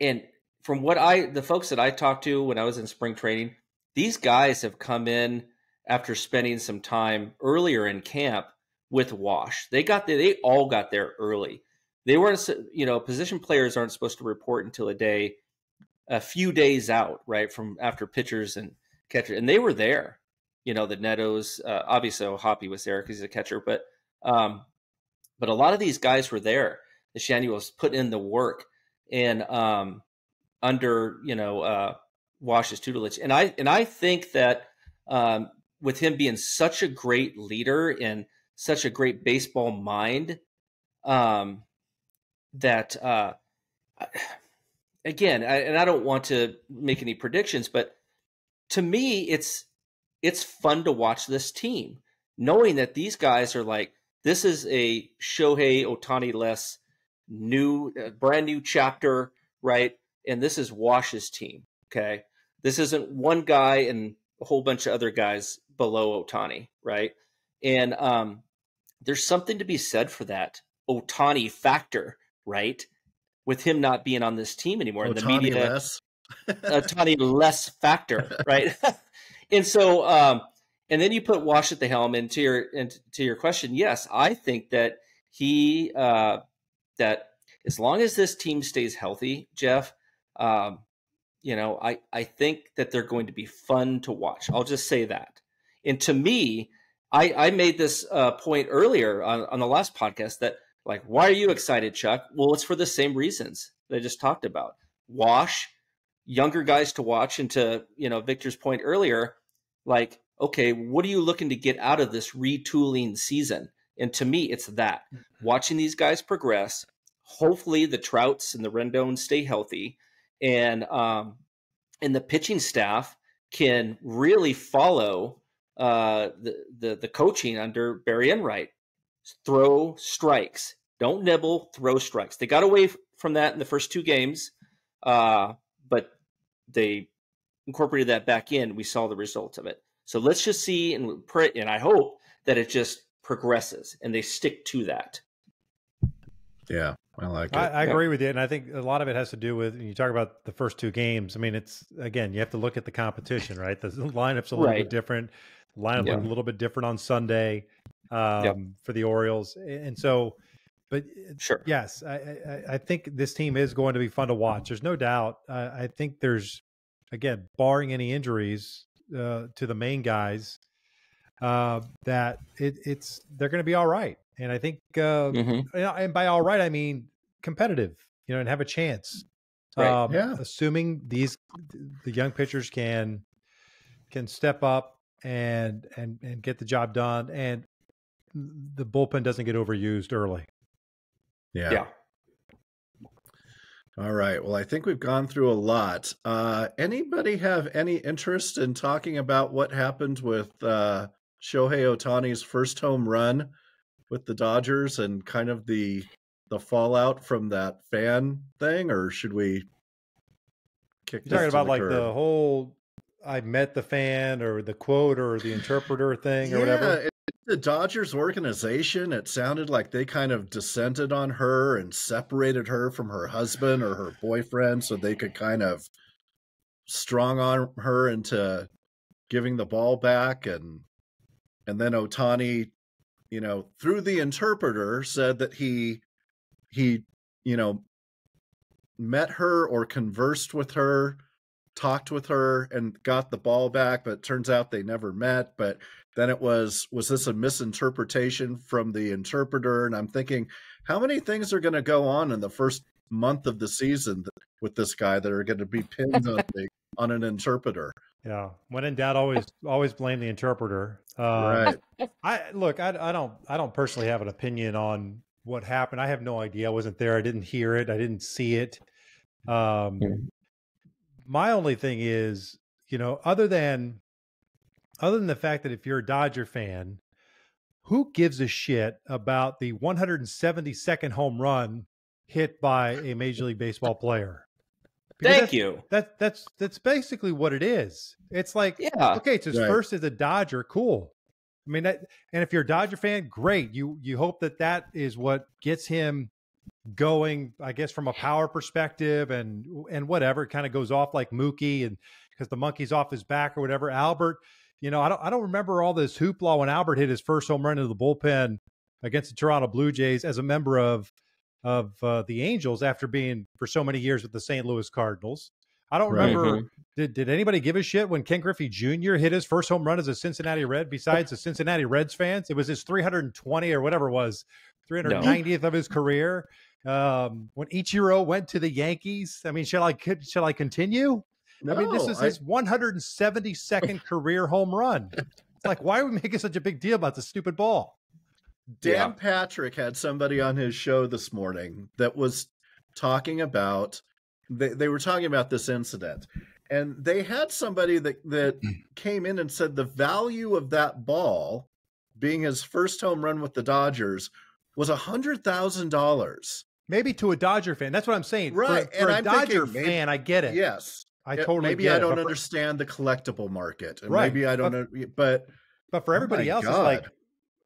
and from what I, the folks that I talked to when I was in spring training, these guys have come in after spending some time earlier in camp with Wash. They got there, they all got there early. They weren't, you know, position players aren't supposed to report until a day, a few days out, right, from after pitchers and catchers. And they were there, you know, the Nettos, uh, obviously Hoppy was there because he's a catcher, but, um, but a lot of these guys were there. The Shanuel's put in the work and, um, under, you know, uh, Wash's tutelage. And I, and I think that, um, with him being such a great leader and such a great baseball mind, um, that, uh, again, I, and I don't want to make any predictions, but to me, it's, it's fun to watch this team, knowing that these guys are like, this is a Shohei Ohtani-less new, uh, brand new chapter, right? And this is Wash's team. Okay. This isn't one guy and a whole bunch of other guys below Ohtani. Right. And, um, there's something to be said for that Ohtani factor, right? With him not being on this team anymore. Ohtani the media, less. Ohtani less factor. Right. And so, um, and then you put Wash at the helm, and to your, and to your question, yes, I think that he, uh, that as long as this team stays healthy, Jeff, um, you know, I, I think that they're going to be fun to watch. I'll just say that. And to me, I, I made this uh, point earlier on, on the last podcast that, like, why are you excited, Chuck? Well, it's for the same reasons that I just talked about. Wash, younger guys to watch, and to, you know, Victor's point earlier, like, okay, what are you looking to get out of this retooling season? And to me, it's that. Watching these guys progress, hopefully the Trouts and the Rendons stay healthy, and um, and the pitching staff can really follow uh, the, the, the coaching under Barry Enright. Throw strikes. Don't nibble, throw strikes. They got away from that in the first two games, uh, but they incorporated that back in. We saw the results of it. So let's just see, and pray, and I hope that it just progresses and they stick to that. Yeah, I like it. I, I yeah. agree with you. And I think a lot of it has to do with, you talk about the first two games. I mean, it's, again, you have to look at the competition, right? The lineup's a little right. bit different. Lineup yeah. looked a little bit different on Sunday um, yep. for the Orioles. And so, but sure. yes, I, I, I think this team is going to be fun to watch. There's no doubt. Uh, I think there's, again, barring any injuries uh, to the main guys, uh, that it, it's, they're going to be all right. And I think, uh, mm-hmm. and by all right, I mean competitive, you know, and have a chance. Right. Um, yeah. Assuming these the young pitchers can can step up and and and get the job done, and the bullpen doesn't get overused early. Yeah. Yeah. All right. Well, I think we've gone through a lot. Uh, anybody have any interest in talking about what happened with uh, Shohei Ohtani's first home run with the Dodgers and kind of the the fallout from that fan thing, or should we kick You're talking about the like curb? The whole I met the fan or the quote or the interpreter thing or yeah, whatever? It, the Dodgers organization, it sounded like they kind of descended on her and separated her from her husband or her boyfriend so they could kind of strong arm her into giving the ball back, and and then Ohtani, you know, through the interpreter, said that he, he, you know, met her or conversed with her, talked with her, and got the ball back. But it turns out they never met. But then it was, was this a misinterpretation from the interpreter? And I'm thinking, how many things are going to go on in the first month of the season that, with this guy that are going to be pinned on, the, on an interpreter? Yeah. When in doubt, always, always blame the interpreter. Uh, right. I look, I, I don't, I don't personally have an opinion on what happened. I have no idea. I wasn't there. I didn't hear it. I didn't see it. Um, yeah. My only thing is, you know, other than, other than the fact that if you're a Dodger fan, who gives a shit about the one hundred seventy-second home run hit by a Major League Baseball player? Because Thank that's, you. That, that's that's basically what it is. It's like, yeah. okay, it's his right. first as a Dodger, cool. I mean, that, and if you're a Dodger fan, great. You you hope that that is what gets him going, I guess, from a power perspective and and whatever. It kind of goes off like Mookie, and because the monkey's off his back or whatever. Albert, you know, I don't I don't remember all this hoopla when Albert hit his first home run into the bullpen against the Toronto Blue Jays as a member of. of uh, the Angels after being for so many years with the Saint Louis Cardinals. I don't right. remember, mm-hmm. did, did anybody give a shit when Ken Griffey Junior hit his first home run as a Cincinnati Red besides the Cincinnati Reds fans? It was his three hundred twenty or whatever it was, three hundred ninetieth no. of his career. Um, when Ichiro went to the Yankees, I mean, shall I, shall I continue? No, I mean, this is I... his one hundred seventy-second career home run. It's like, why are we making such a big deal about this stupid ball? Dan yeah. Patrick had somebody on his show this morning that was talking about, they, they were talking about this incident, and they had somebody that, that came in and said the value of that ball being his first home run with the Dodgers was one hundred thousand dollars. Maybe to a Dodger fan. That's what I'm saying. Right. For, for and a I'm Dodger thinking, fan, maybe, I get it. Yes. I it, totally maybe get I don't it, understand for, the collectible market. And right. Maybe I don't know, but, but for everybody oh else, God. It's like,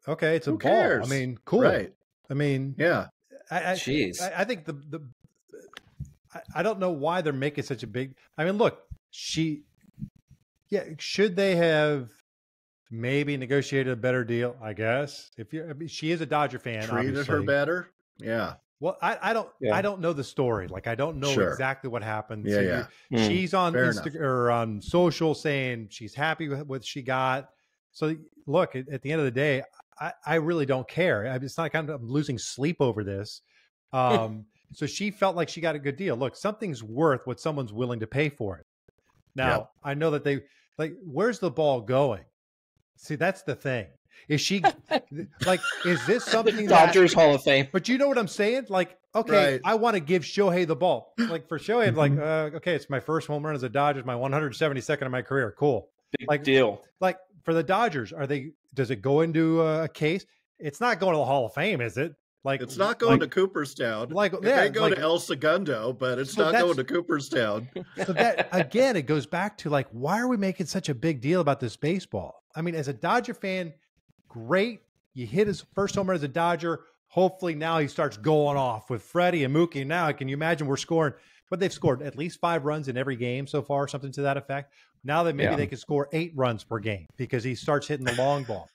okay, it's a Who ball. Cares? I mean, cool. Right. I mean, yeah. I, I, Jeez. I, I think the the I, I don't know why they're making such a big. I mean, look, she. Yeah, should they have maybe negotiated a better deal? I guess if you, I mean, she is a Dodger fan, treated obviously. her better. Yeah. Well, I, I don't. Yeah. I don't know the story. Like, I don't know sure. exactly what happened. Yeah, so yeah. You, mm, she's on Insta- or on social saying she's happy with what she got. So look, at, at the end of the day, I, I really don't care. I, it's not like I'm, I'm losing sleep over this. Um, so she felt like she got a good deal. Look, something's worth what someone's willing to pay for it. Now, yep. I know that they like, where's the ball going? See, that's the thing. Is she like, is this something the Dodgers that, Hall of Fame? But you know what I'm saying? Like, okay, right. I want to give Shohei the ball. Like for Shohei, mm-hmm. like, uh, okay, it's my first home run as a Dodger, my one hundred seventy-second of my career. Cool. Big like, deal. Like for the Dodgers, are they, does it go into a case? It's not going to the Hall of Fame, is it? Like it's not going like, to Cooperstown. Like it yeah, may go like, to El Segundo, but it's so not going to Cooperstown. So that again, it goes back to like, why are we making such a big deal about this baseball? I mean, as a Dodger fan, great. You hit his first home run as a Dodger. Hopefully now he starts going off with Freddie and Mookie. Now, can you imagine we're scoring? But they've scored at least five runs in every game so far, something to that effect. Now that maybe yeah. they can score eight runs per game because he starts hitting the long ball.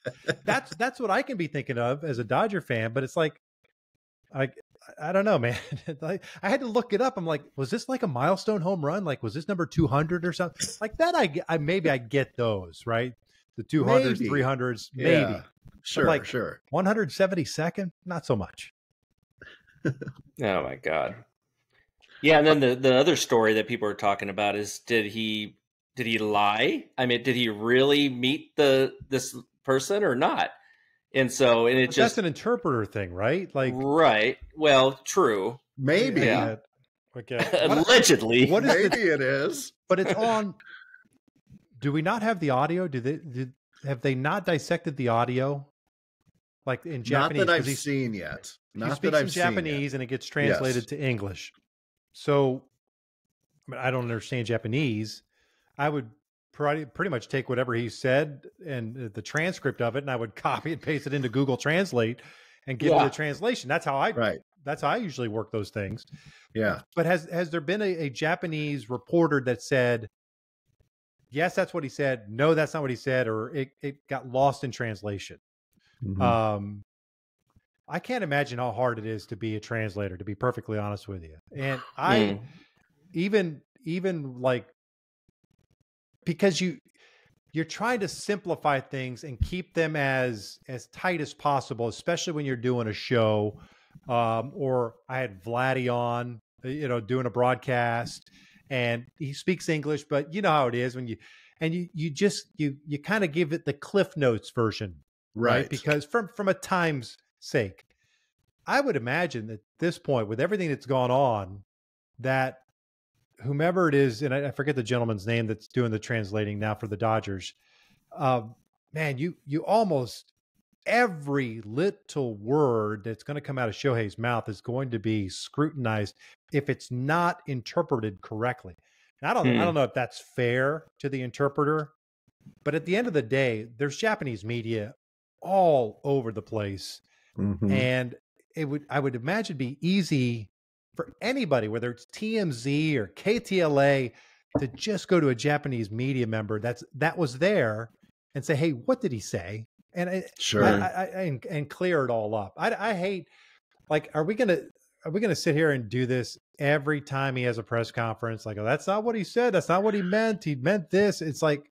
That's that's what I can be thinking of as a Dodger fan. But it's like, I, I don't know, man. I had to look it up. I'm like, was this like a milestone home run? Like, was this number two hundred or something? Like that, I, I maybe I get those, right? The two hundreds, maybe. three hundreds, maybe. Yeah. Sure, like, sure. one hundred seventy-second? Not so much. Oh, my God. Yeah, and then the, the other story that people are talking about is, did he did he lie? I mean, did he really meet the this person or not? And so, and it just, that's an interpreter thing, right? Like, right. Well, true. Maybe. Yeah. Okay. Allegedly. What is maybe the, it is. But it's on. Do we not have the audio? Do they, did, have they not dissected the audio? Like in Japanese? Not that I've he, seen yet. Not he speaks that I've in seen Japanese yet. And it gets translated yes. to English. So, I mean, I don't understand Japanese. I would pretty much take whatever he said and the transcript of it, and I would copy and paste it into Google Translate and give yeah. it a translation. That's how I right. that's how I usually work those things. Yeah. But has has there been a, a Japanese reporter that said, yes, that's what he said, no, that's not what he said, or it, it got lost in translation? Mm-hmm. Um, I can't imagine how hard it is to be a translator, to be perfectly honest with you. And I mm. even even like, because you, you're trying to simplify things and keep them as, as tight as possible, especially when you're doing a show. Um, or I had Vladdy on, you know, doing a broadcast, and he speaks English, but you know how it is when you, and you, you just, you, you kind of give it the Cliff Notes version, right? right? Because from, from a time's sake, I would imagine at this point with everything that's gone on that, whomever it is, and I, I forget the gentleman's name that's doing the translating now for the Dodgers, uh, man, you you almost, every little word that's going to come out of Shohei's mouth is going to be scrutinized if it's not interpreted correctly. And I don't, hmm. I don't know if that's fair to the interpreter, but at the end of the day, there's Japanese media all over the place, mm-hmm. and it would, I would imagine, be easy for anybody, whether it's T M Z or K T L A, to just go to a Japanese media member that's that was there and say, "Hey, what did he say?" And I, sure, I, I, I, and, and clear it all up. I, I hate, like, are we gonna are we gonna sit here and do this every time he has a press conference? Like, oh, that's not what he said. That's not what he meant. He meant this. It's like,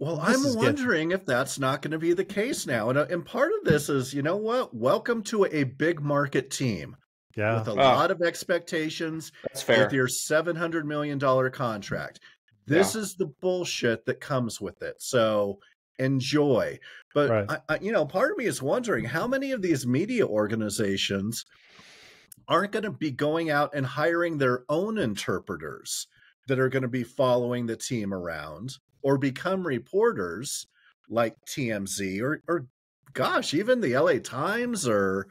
well, I'm wondering good. if that's not going to be the case now. And and part of this is, you know what? Welcome to a big market team. Yeah. With a oh. lot of expectations. That's fair. With your seven hundred million dollars contract. This yeah. is the bullshit that comes with it. So enjoy. But, right. I, I, you know, part of me is wondering how many of these media organizations aren't going to be going out and hiring their own interpreters that are going to be following the team around or become reporters like T M Z or, or gosh, even the L A Times or,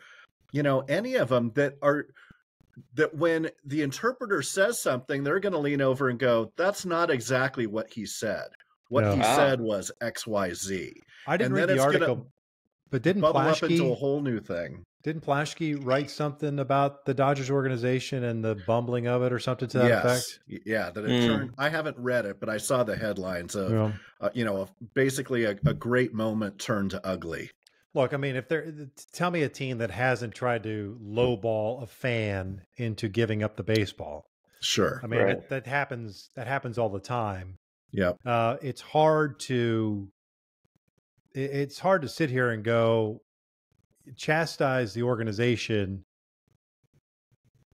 you know, any of them that are, that when the interpreter says something, they're going to lean over and go, that's not exactly what he said. What no. he wow. said was X, Y, Z. I didn't and read the article, but didn't Plashke, up into a whole new thing. Didn't Plashke write something about the Dodgers organization and the bumbling of it or something to that yes. effect? Yeah. That it mm. turned, I haven't read it, but I saw the headlines of, yeah. uh, you know, basically a, a great moment turned to ugly. Look, I mean, if there, tell me a team that hasn't tried to lowball a fan into giving up the baseball. Sure. I mean, right. that, that happens, that happens all the time. Yeah. Uh, it's hard to it's hard to sit here and go chastise the organization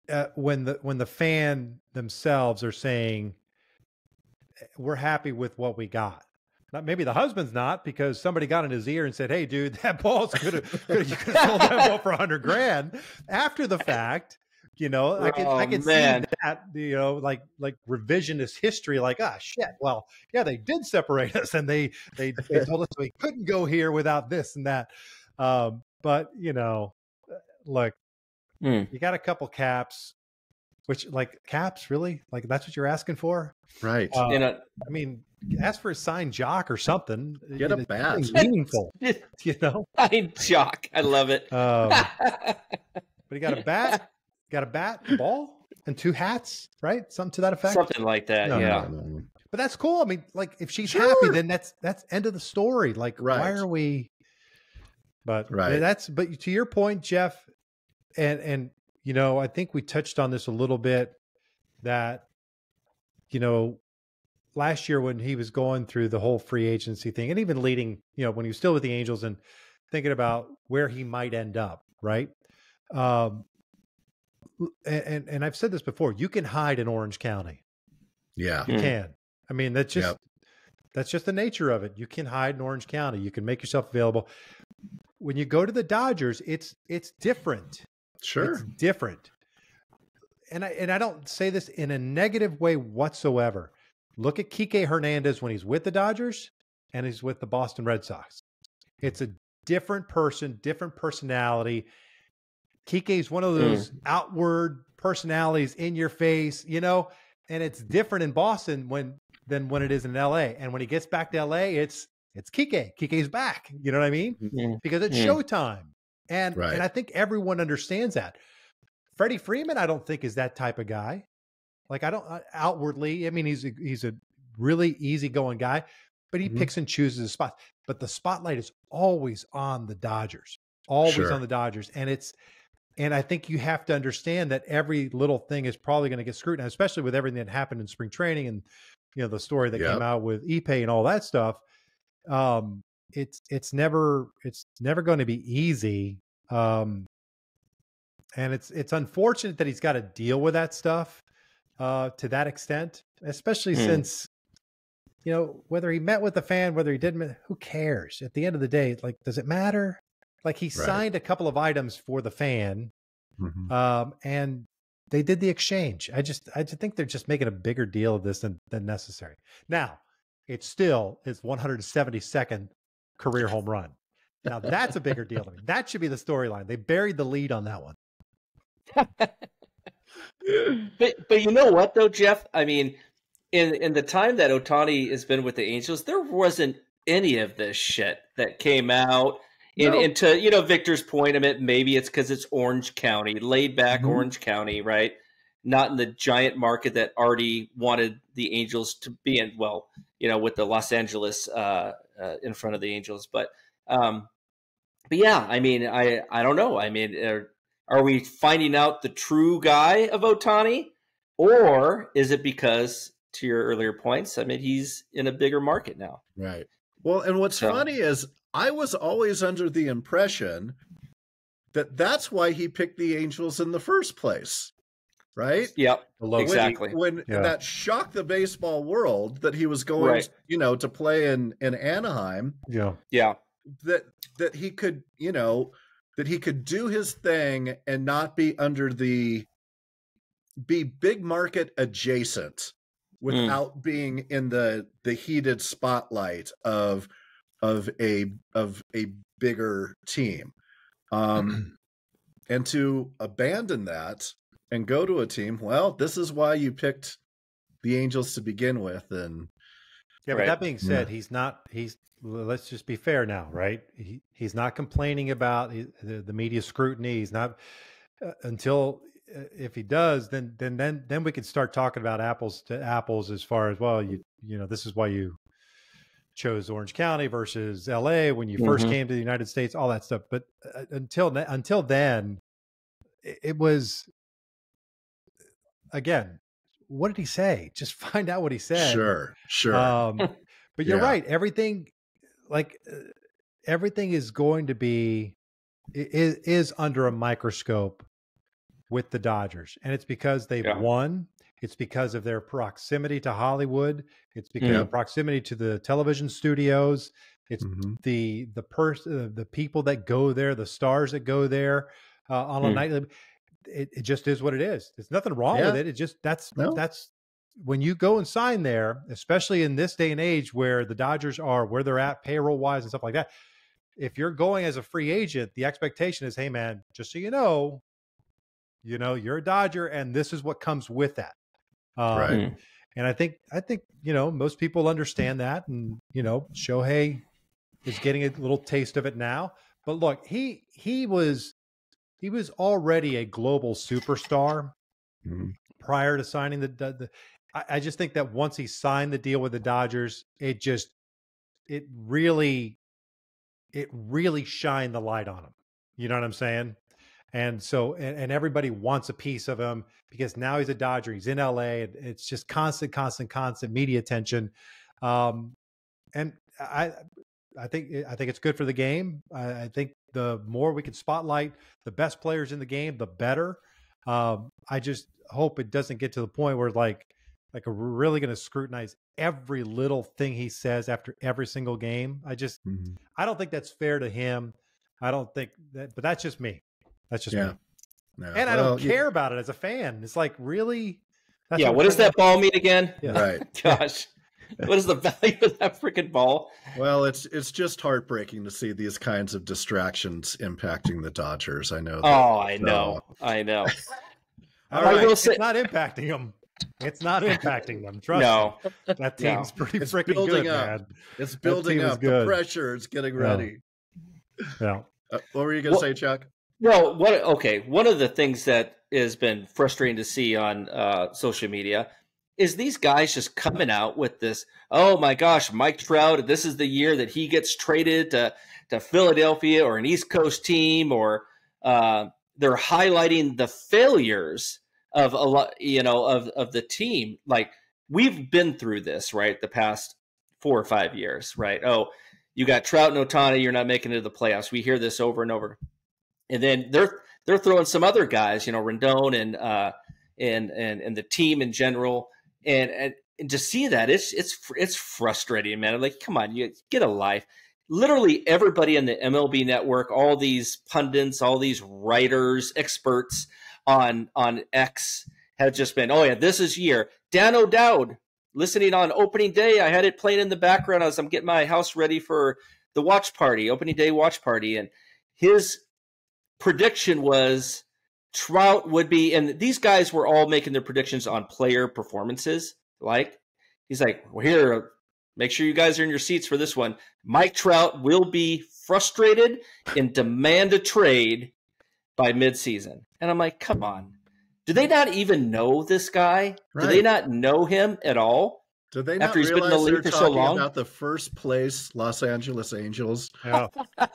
uh, when the when the fan themselves are saying we're happy with what we got. Not, maybe the husband's not, because somebody got in his ear and said, "Hey, dude, that ball's good. You could have sold that ball for a hundred grand." After the fact, you know, I can oh, I can man. see that, you know, like like revisionist history. Like, ah, shit. Well, yeah, they did separate us, and they they, they told us we couldn't go here without this and that. Um, but you know, look, mm. you got a couple caps. Which, like, caps, really? Like, that's what you're asking for? Right. Uh, you know, I mean, ask for a signed jock or something. Get you a know, bat. Meaningful, you know? Signed jock. I love it. Um, but he got a bat, got a bat, a ball, and two hats, right? Something to that effect? Something like that, no, yeah. No, no, no. But that's cool. I mean, like, if she's sure. happy, then that's that's end of the story. Like, right. why are we... But right. that's... But to your point, Jeff, and and... you know, I think we touched on this a little bit that, you know, last year when he was going through the whole free agency thing and even leading, you know, when he was still with the Angels and thinking about where he might end up, right? Um, and, and I've said this before, you can hide in Orange County. Yeah. You mm. can. I mean, that's just, yep. that's just the nature of it. You can hide in Orange County. You can make yourself available. When you go to the Dodgers, it's, it's different. Sure. It's different. And I, and I don't say this in a negative way whatsoever. Look at Kike Hernandez when he's with the Dodgers and he's with the Boston Red Sox. It's a different person, different personality. Kike's one of those mm. outward personalities in your face, you know, and it's different in Boston when than when it is in L A. And when he gets back to L A, it's it's Kike. Kike's back. You know what I mean? Mm-hmm. Because it's mm. showtime. And, right. and I think everyone understands that. Freddie Freeman, I don't think, is that type of guy. Like, I don't uh, outwardly, I mean, he's a, he's a really easygoing guy, but he mm-hmm. picks and chooses his spots. But the spotlight is always on the Dodgers, always sure. on the Dodgers. And it's, and I think you have to understand that every little thing is probably going to get scrutinized, especially with everything that happened in spring training and, you know, the story that yep. came out with Ipe and all that stuff. Um, it's, it's never, it's never going to be easy. Um, and it's, it's unfortunate that he's got to deal with that stuff, uh, to that extent, especially mm. since, you know, whether he met with the fan, whether he didn't, who cares? At the end of the day, like, does it matter? Like, he right. signed a couple of items for the fan, mm-hmm. um, and they did the exchange. I just, I just think they're just making a bigger deal of this than, than necessary. Now, it still is one hundred seventy-second career home run. Now that's a bigger deal to me. That should be the storyline. They buried the lead on that one. but but you know what though, Jeff? I mean, in in the time that Ohtani has been with the Angels, there wasn't any of this shit that came out. And, no. and to you know Victor's point, I mean, maybe it's because it's Orange County, laid back mm-hmm. Orange County, right? Not in the giant market that already wanted the Angels to be in. Well, you know, with the Los Angeles uh, uh, in front of the Angels, but. Um, but yeah, I mean, I, I don't know. I mean, are, are we finding out the true guy of Ohtani, or is it because, to your earlier points, I mean, he's in a bigger market now. Right. Well, and what's so. funny is I was always under the impression that that's why he picked the Angels in the first place. Right. Yep. When exactly. He, when yeah. that shocked the baseball world that he was going, right. you know, to play in, in Anaheim. Yeah. Yeah. That that he could, you know, that he could do his thing and not be under the be big market adjacent without mm. being in the the heated spotlight of of a of a bigger team, um, and to abandon that. And go to a team. Well, this is why you picked the Angels to begin with. And yeah, but right. that being said, yeah. he's not. He's let's just be fair now, right? He he's not complaining about the, the media scrutiny. He's not uh, until uh, if he does, then then then then we can start talking about apples to apples as far as well. You you know, this is why you chose Orange County versus L A when you mm-hmm. first came to the United States, all that stuff. But uh, until until then, it, it was. Again, what did he say? Just find out what he said. Sure, sure. Um, but you're yeah. right. Everything, like, uh, everything is going to be, is, is under a microscope with the Dodgers. And it's because they've yeah. won. It's because of their proximity to Hollywood. It's because yeah. of proximity to the television studios. It's mm-hmm. the, the person, uh, the people that go there, the stars that go there uh, on mm. a nightly. It, it just is what it is. There's nothing wrong yeah. with it. It just, that's, no. that's, when you go and sign there, especially in this day and age where the Dodgers are, where they're at payroll wise and stuff like that, if you're going as a free agent, the expectation is, hey man, just so you know, you know, you're a Dodger and this is what comes with that. Um, right. And I think, I think, you know, most people understand that, and, you know, Shohei is getting a little taste of it now, but look, he, he was, he was already a global superstar mm-hmm. prior to signing the, the, the I just think that once he signed the deal with the Dodgers, it just, it really, it really shined the light on him. You know what I'm saying? And so, and, and everybody wants a piece of him because now he's a Dodger. He's in L A. And it's just constant, constant, constant media attention. Um, and I, I think, I think it's good for the game. I, I think the more we can spotlight the best players in the game, the better. Um, I just hope it doesn't get to the point where like, Like, we're really going to scrutinize every little thing he says after every single game. I just, mm-hmm. I don't think that's fair to him. I don't think that, but that's just me. That's just yeah. me. No. And well, I don't care yeah. about it as a fan. It's like, really? That's yeah. What does that ball mean again? Yeah. Right. Gosh. What is the value of that freaking ball? Well, it's it's just heartbreaking to see these kinds of distractions impacting the Dodgers. I know. That, oh, I so. know. I know. All right. I will say, it's not impacting them. It's not impacting them. Trust no. me. That team's no. pretty it's freaking good, up. man. It's building up. The pressure is getting ready. Yeah. Uh, what were you going to well, say, Chuck? Well, what? Okay. One of the things that has been frustrating to see on uh, social media is these guys just coming out with this, oh my gosh, Mike Trout, this is the year that he gets traded to, to Philadelphia or an East Coast team, or uh, they're highlighting the failures of a lot, you know, of, of the team. Like, we've been through this, right? The past four or five years, right? Oh, you got Trout and Ohtani, you're not making it to the playoffs. We hear this over and over. And then they're, they're throwing some other guys, you know, Rendon and, uh, and, and, and the team in general. And, and, and to see that, it's, it's, it's frustrating, man. I'm like, come on, you get a life. Literally everybody in the M L B network, all these pundits, all these writers, experts, on on X had just been, oh yeah, this is year. Dan O'Dowd, listening on opening day, I had it playing in the background as I'm getting my house ready for the watch party, opening day watch party, and his prediction was Trout would be, and these guys were all making their predictions on player performances. Like, he's like, well, here, make sure you guys are in your seats for this one. Mike Trout will be frustrated and demand a trade by midseason. And I'm like, come on. Do they not even know this guy? Right. Do they not know him at all? Do they not After he's realize been in the league for so long? About the first place Los Angeles Angels? Yeah,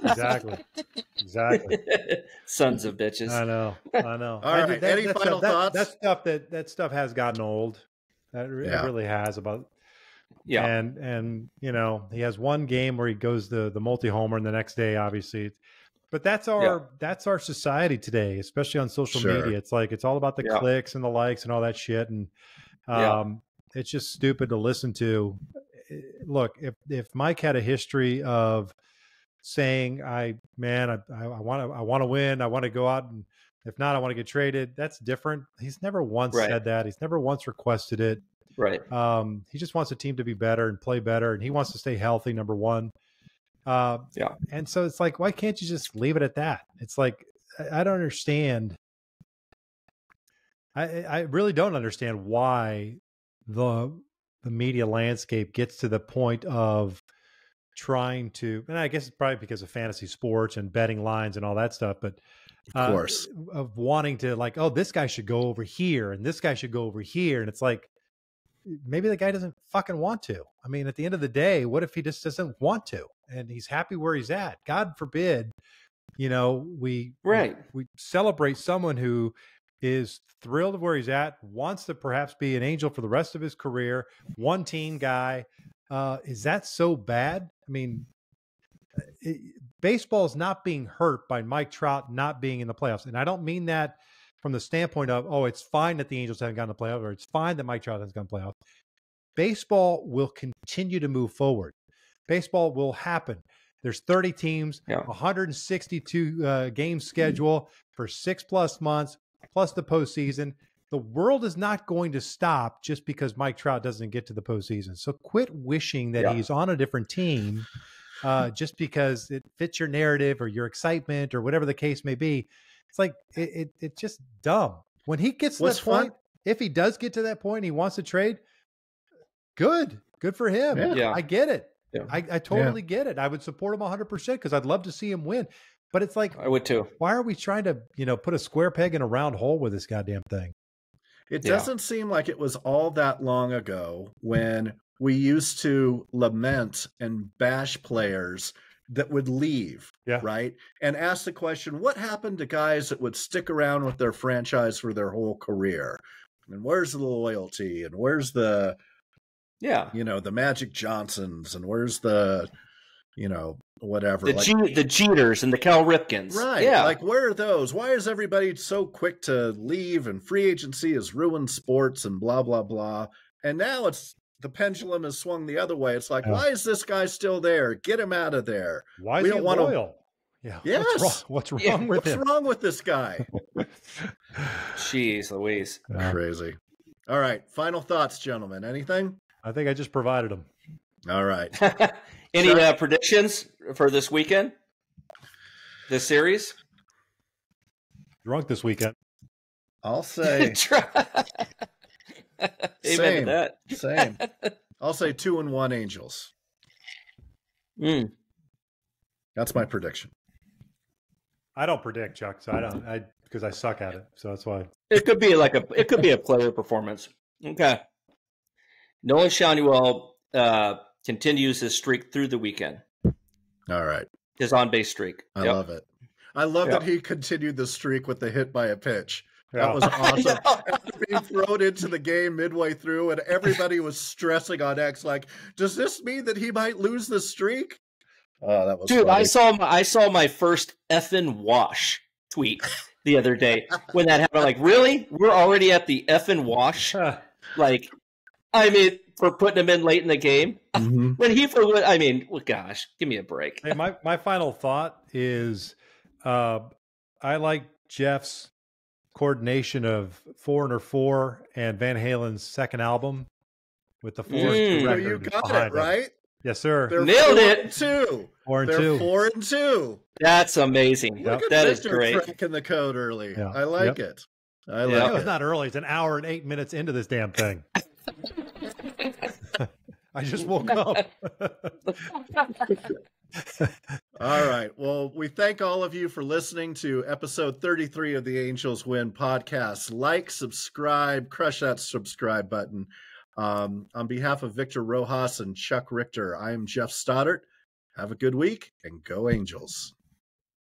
exactly. Exactly. Sons of bitches. I know. I know. All I right. Did, that, Any that, final that, thoughts? That, that stuff that that stuff has gotten old. That re yeah. it really has about Yeah. And and you know, he has one game where he goes the the multi-homer, and the next day obviously. But that's our yeah. that's our society today, especially on social sure. media. It's like, it's all about the yeah. clicks and the likes and all that shit, and um, yeah. it's just stupid to listen to. Look, if if Mike had a history of saying, "I man, I I want to I want to win, I want to go out, and if not, I want to get traded," that's different. He's never once right. said that. He's never once requested it. Right. Um, he just wants the team to be better and play better, and he wants to stay healthy. Number one. Uh, yeah. And so it's like, why can't you just leave it at that? It's like, I, I don't understand. I, I really don't understand why the, the media landscape gets to the point of trying to, and I guess it's probably because of fantasy sports and betting lines and all that stuff, but uh, of course, of wanting to like, oh, this guy should go over here and this guy should go over here. And it's like, maybe the guy doesn't fucking want to. I mean, at the end of the day, what if he just doesn't want to and he's happy where he's at? God forbid, you know, we, right. we, we celebrate someone who is thrilled where he's at, wants to perhaps be an Angel for the rest of his career, one team guy. Uh, is that so bad? I mean, baseball's not being hurt by Mike Trout not being in the playoffs. And I don't mean that from the standpoint of, oh, it's fine that the Angels haven't gotten the playoffs, or it's fine that Mike Trout hasn't gotten the playoffs. Baseball will continue to move forward. Baseball will happen. There's thirty teams, yeah. one hundred sixty-two uh, game schedule mm-hmm. for six plus months, plus the postseason. The world is not going to stop just because Mike Trout doesn't get to the postseason. So quit wishing that yeah. he's on a different team uh, just because it fits your narrative or your excitement or whatever the case may be. It's like, it, it, it's just dumb. When he gets to What's that fun? point, if he does get to that point and he wants to trade, good. Good for him. Yeah. Yeah. I get it. Yeah. I, I totally yeah. get it. I would support him one hundred percent because I'd love to see him win. But it's like, I would too. Why are we trying to, you know, put a square peg in a round hole with this goddamn thing? It yeah. doesn't seem like it was all that long ago when we used to lament and bash players that would leave, yeah. right? And ask the question, what happened to guys that would stick around with their franchise for their whole career? And where's the loyalty? And where's the, yeah, you know, the Magic Johnsons? And where's the, you know, whatever. The, like, G the Jeters and the Cal Ripkins. Right. Yeah. Like, where are those? Why is everybody so quick to leave? And free agency has ruined sports and blah, blah, blah. And now it's, the pendulum has swung the other way. It's like, yeah. why is this guy still there? Get him out of there. Why is we he don't want loyal? To... Yeah. Yes. What's wrong, what's wrong yeah. with what's him? What's wrong with this guy? Jeez Louise. Yeah. Crazy. All right. Final thoughts, gentlemen. Anything? I think I just provided them. All right. Any uh, predictions for this weekend? This series? Drunk this weekend. I'll say. Same. That. Same. I'll say two and one Angels. Mm. That's my prediction. I don't predict, Chuck. So I don't. I because I suck at it. So that's why. It could be like a. It could be a player performance. Okay. Nolan Schanuel, uh continues his streak through the weekend. All right. His on-base streak. I yep. love it. I love yep. that he continued the streak with the hit by a pitch. Yeah. That was awesome. After being thrown into the game midway through, and everybody was stressing on X, like, does this mean that he might lose the streak? Oh, that was Dude, funny. I saw my, I saw my first effing Wash tweet the other day when that happened. Like, really? We're already at the effing Wash? Like, I mean, for putting him in late in the game. Mm-hmm. When he for what I mean, well, gosh, give me a break. Hey, my my final thought is, uh, I like Jeff's coordination of Foreigner Four and Van Halen's second album with the four. Mm. So you got it right. Them. Yes, sir. They're Nailed four it. And two. Four and They're two. Four and two. That's amazing. Yep. That Mister is great. Cracking the code early. Yeah. I like yep. it. I like yeah. it. It's not early. It's an hour and eight minutes into this damn thing. I just woke up. All right. Well, we thank all of you for listening to episode thirty-three of the Angels Win podcast. Like, subscribe, crush that subscribe button. Um, on behalf of Victor Rojas and Chuck Richter, I am Jeff Stoddard. Have a good week and go Angels.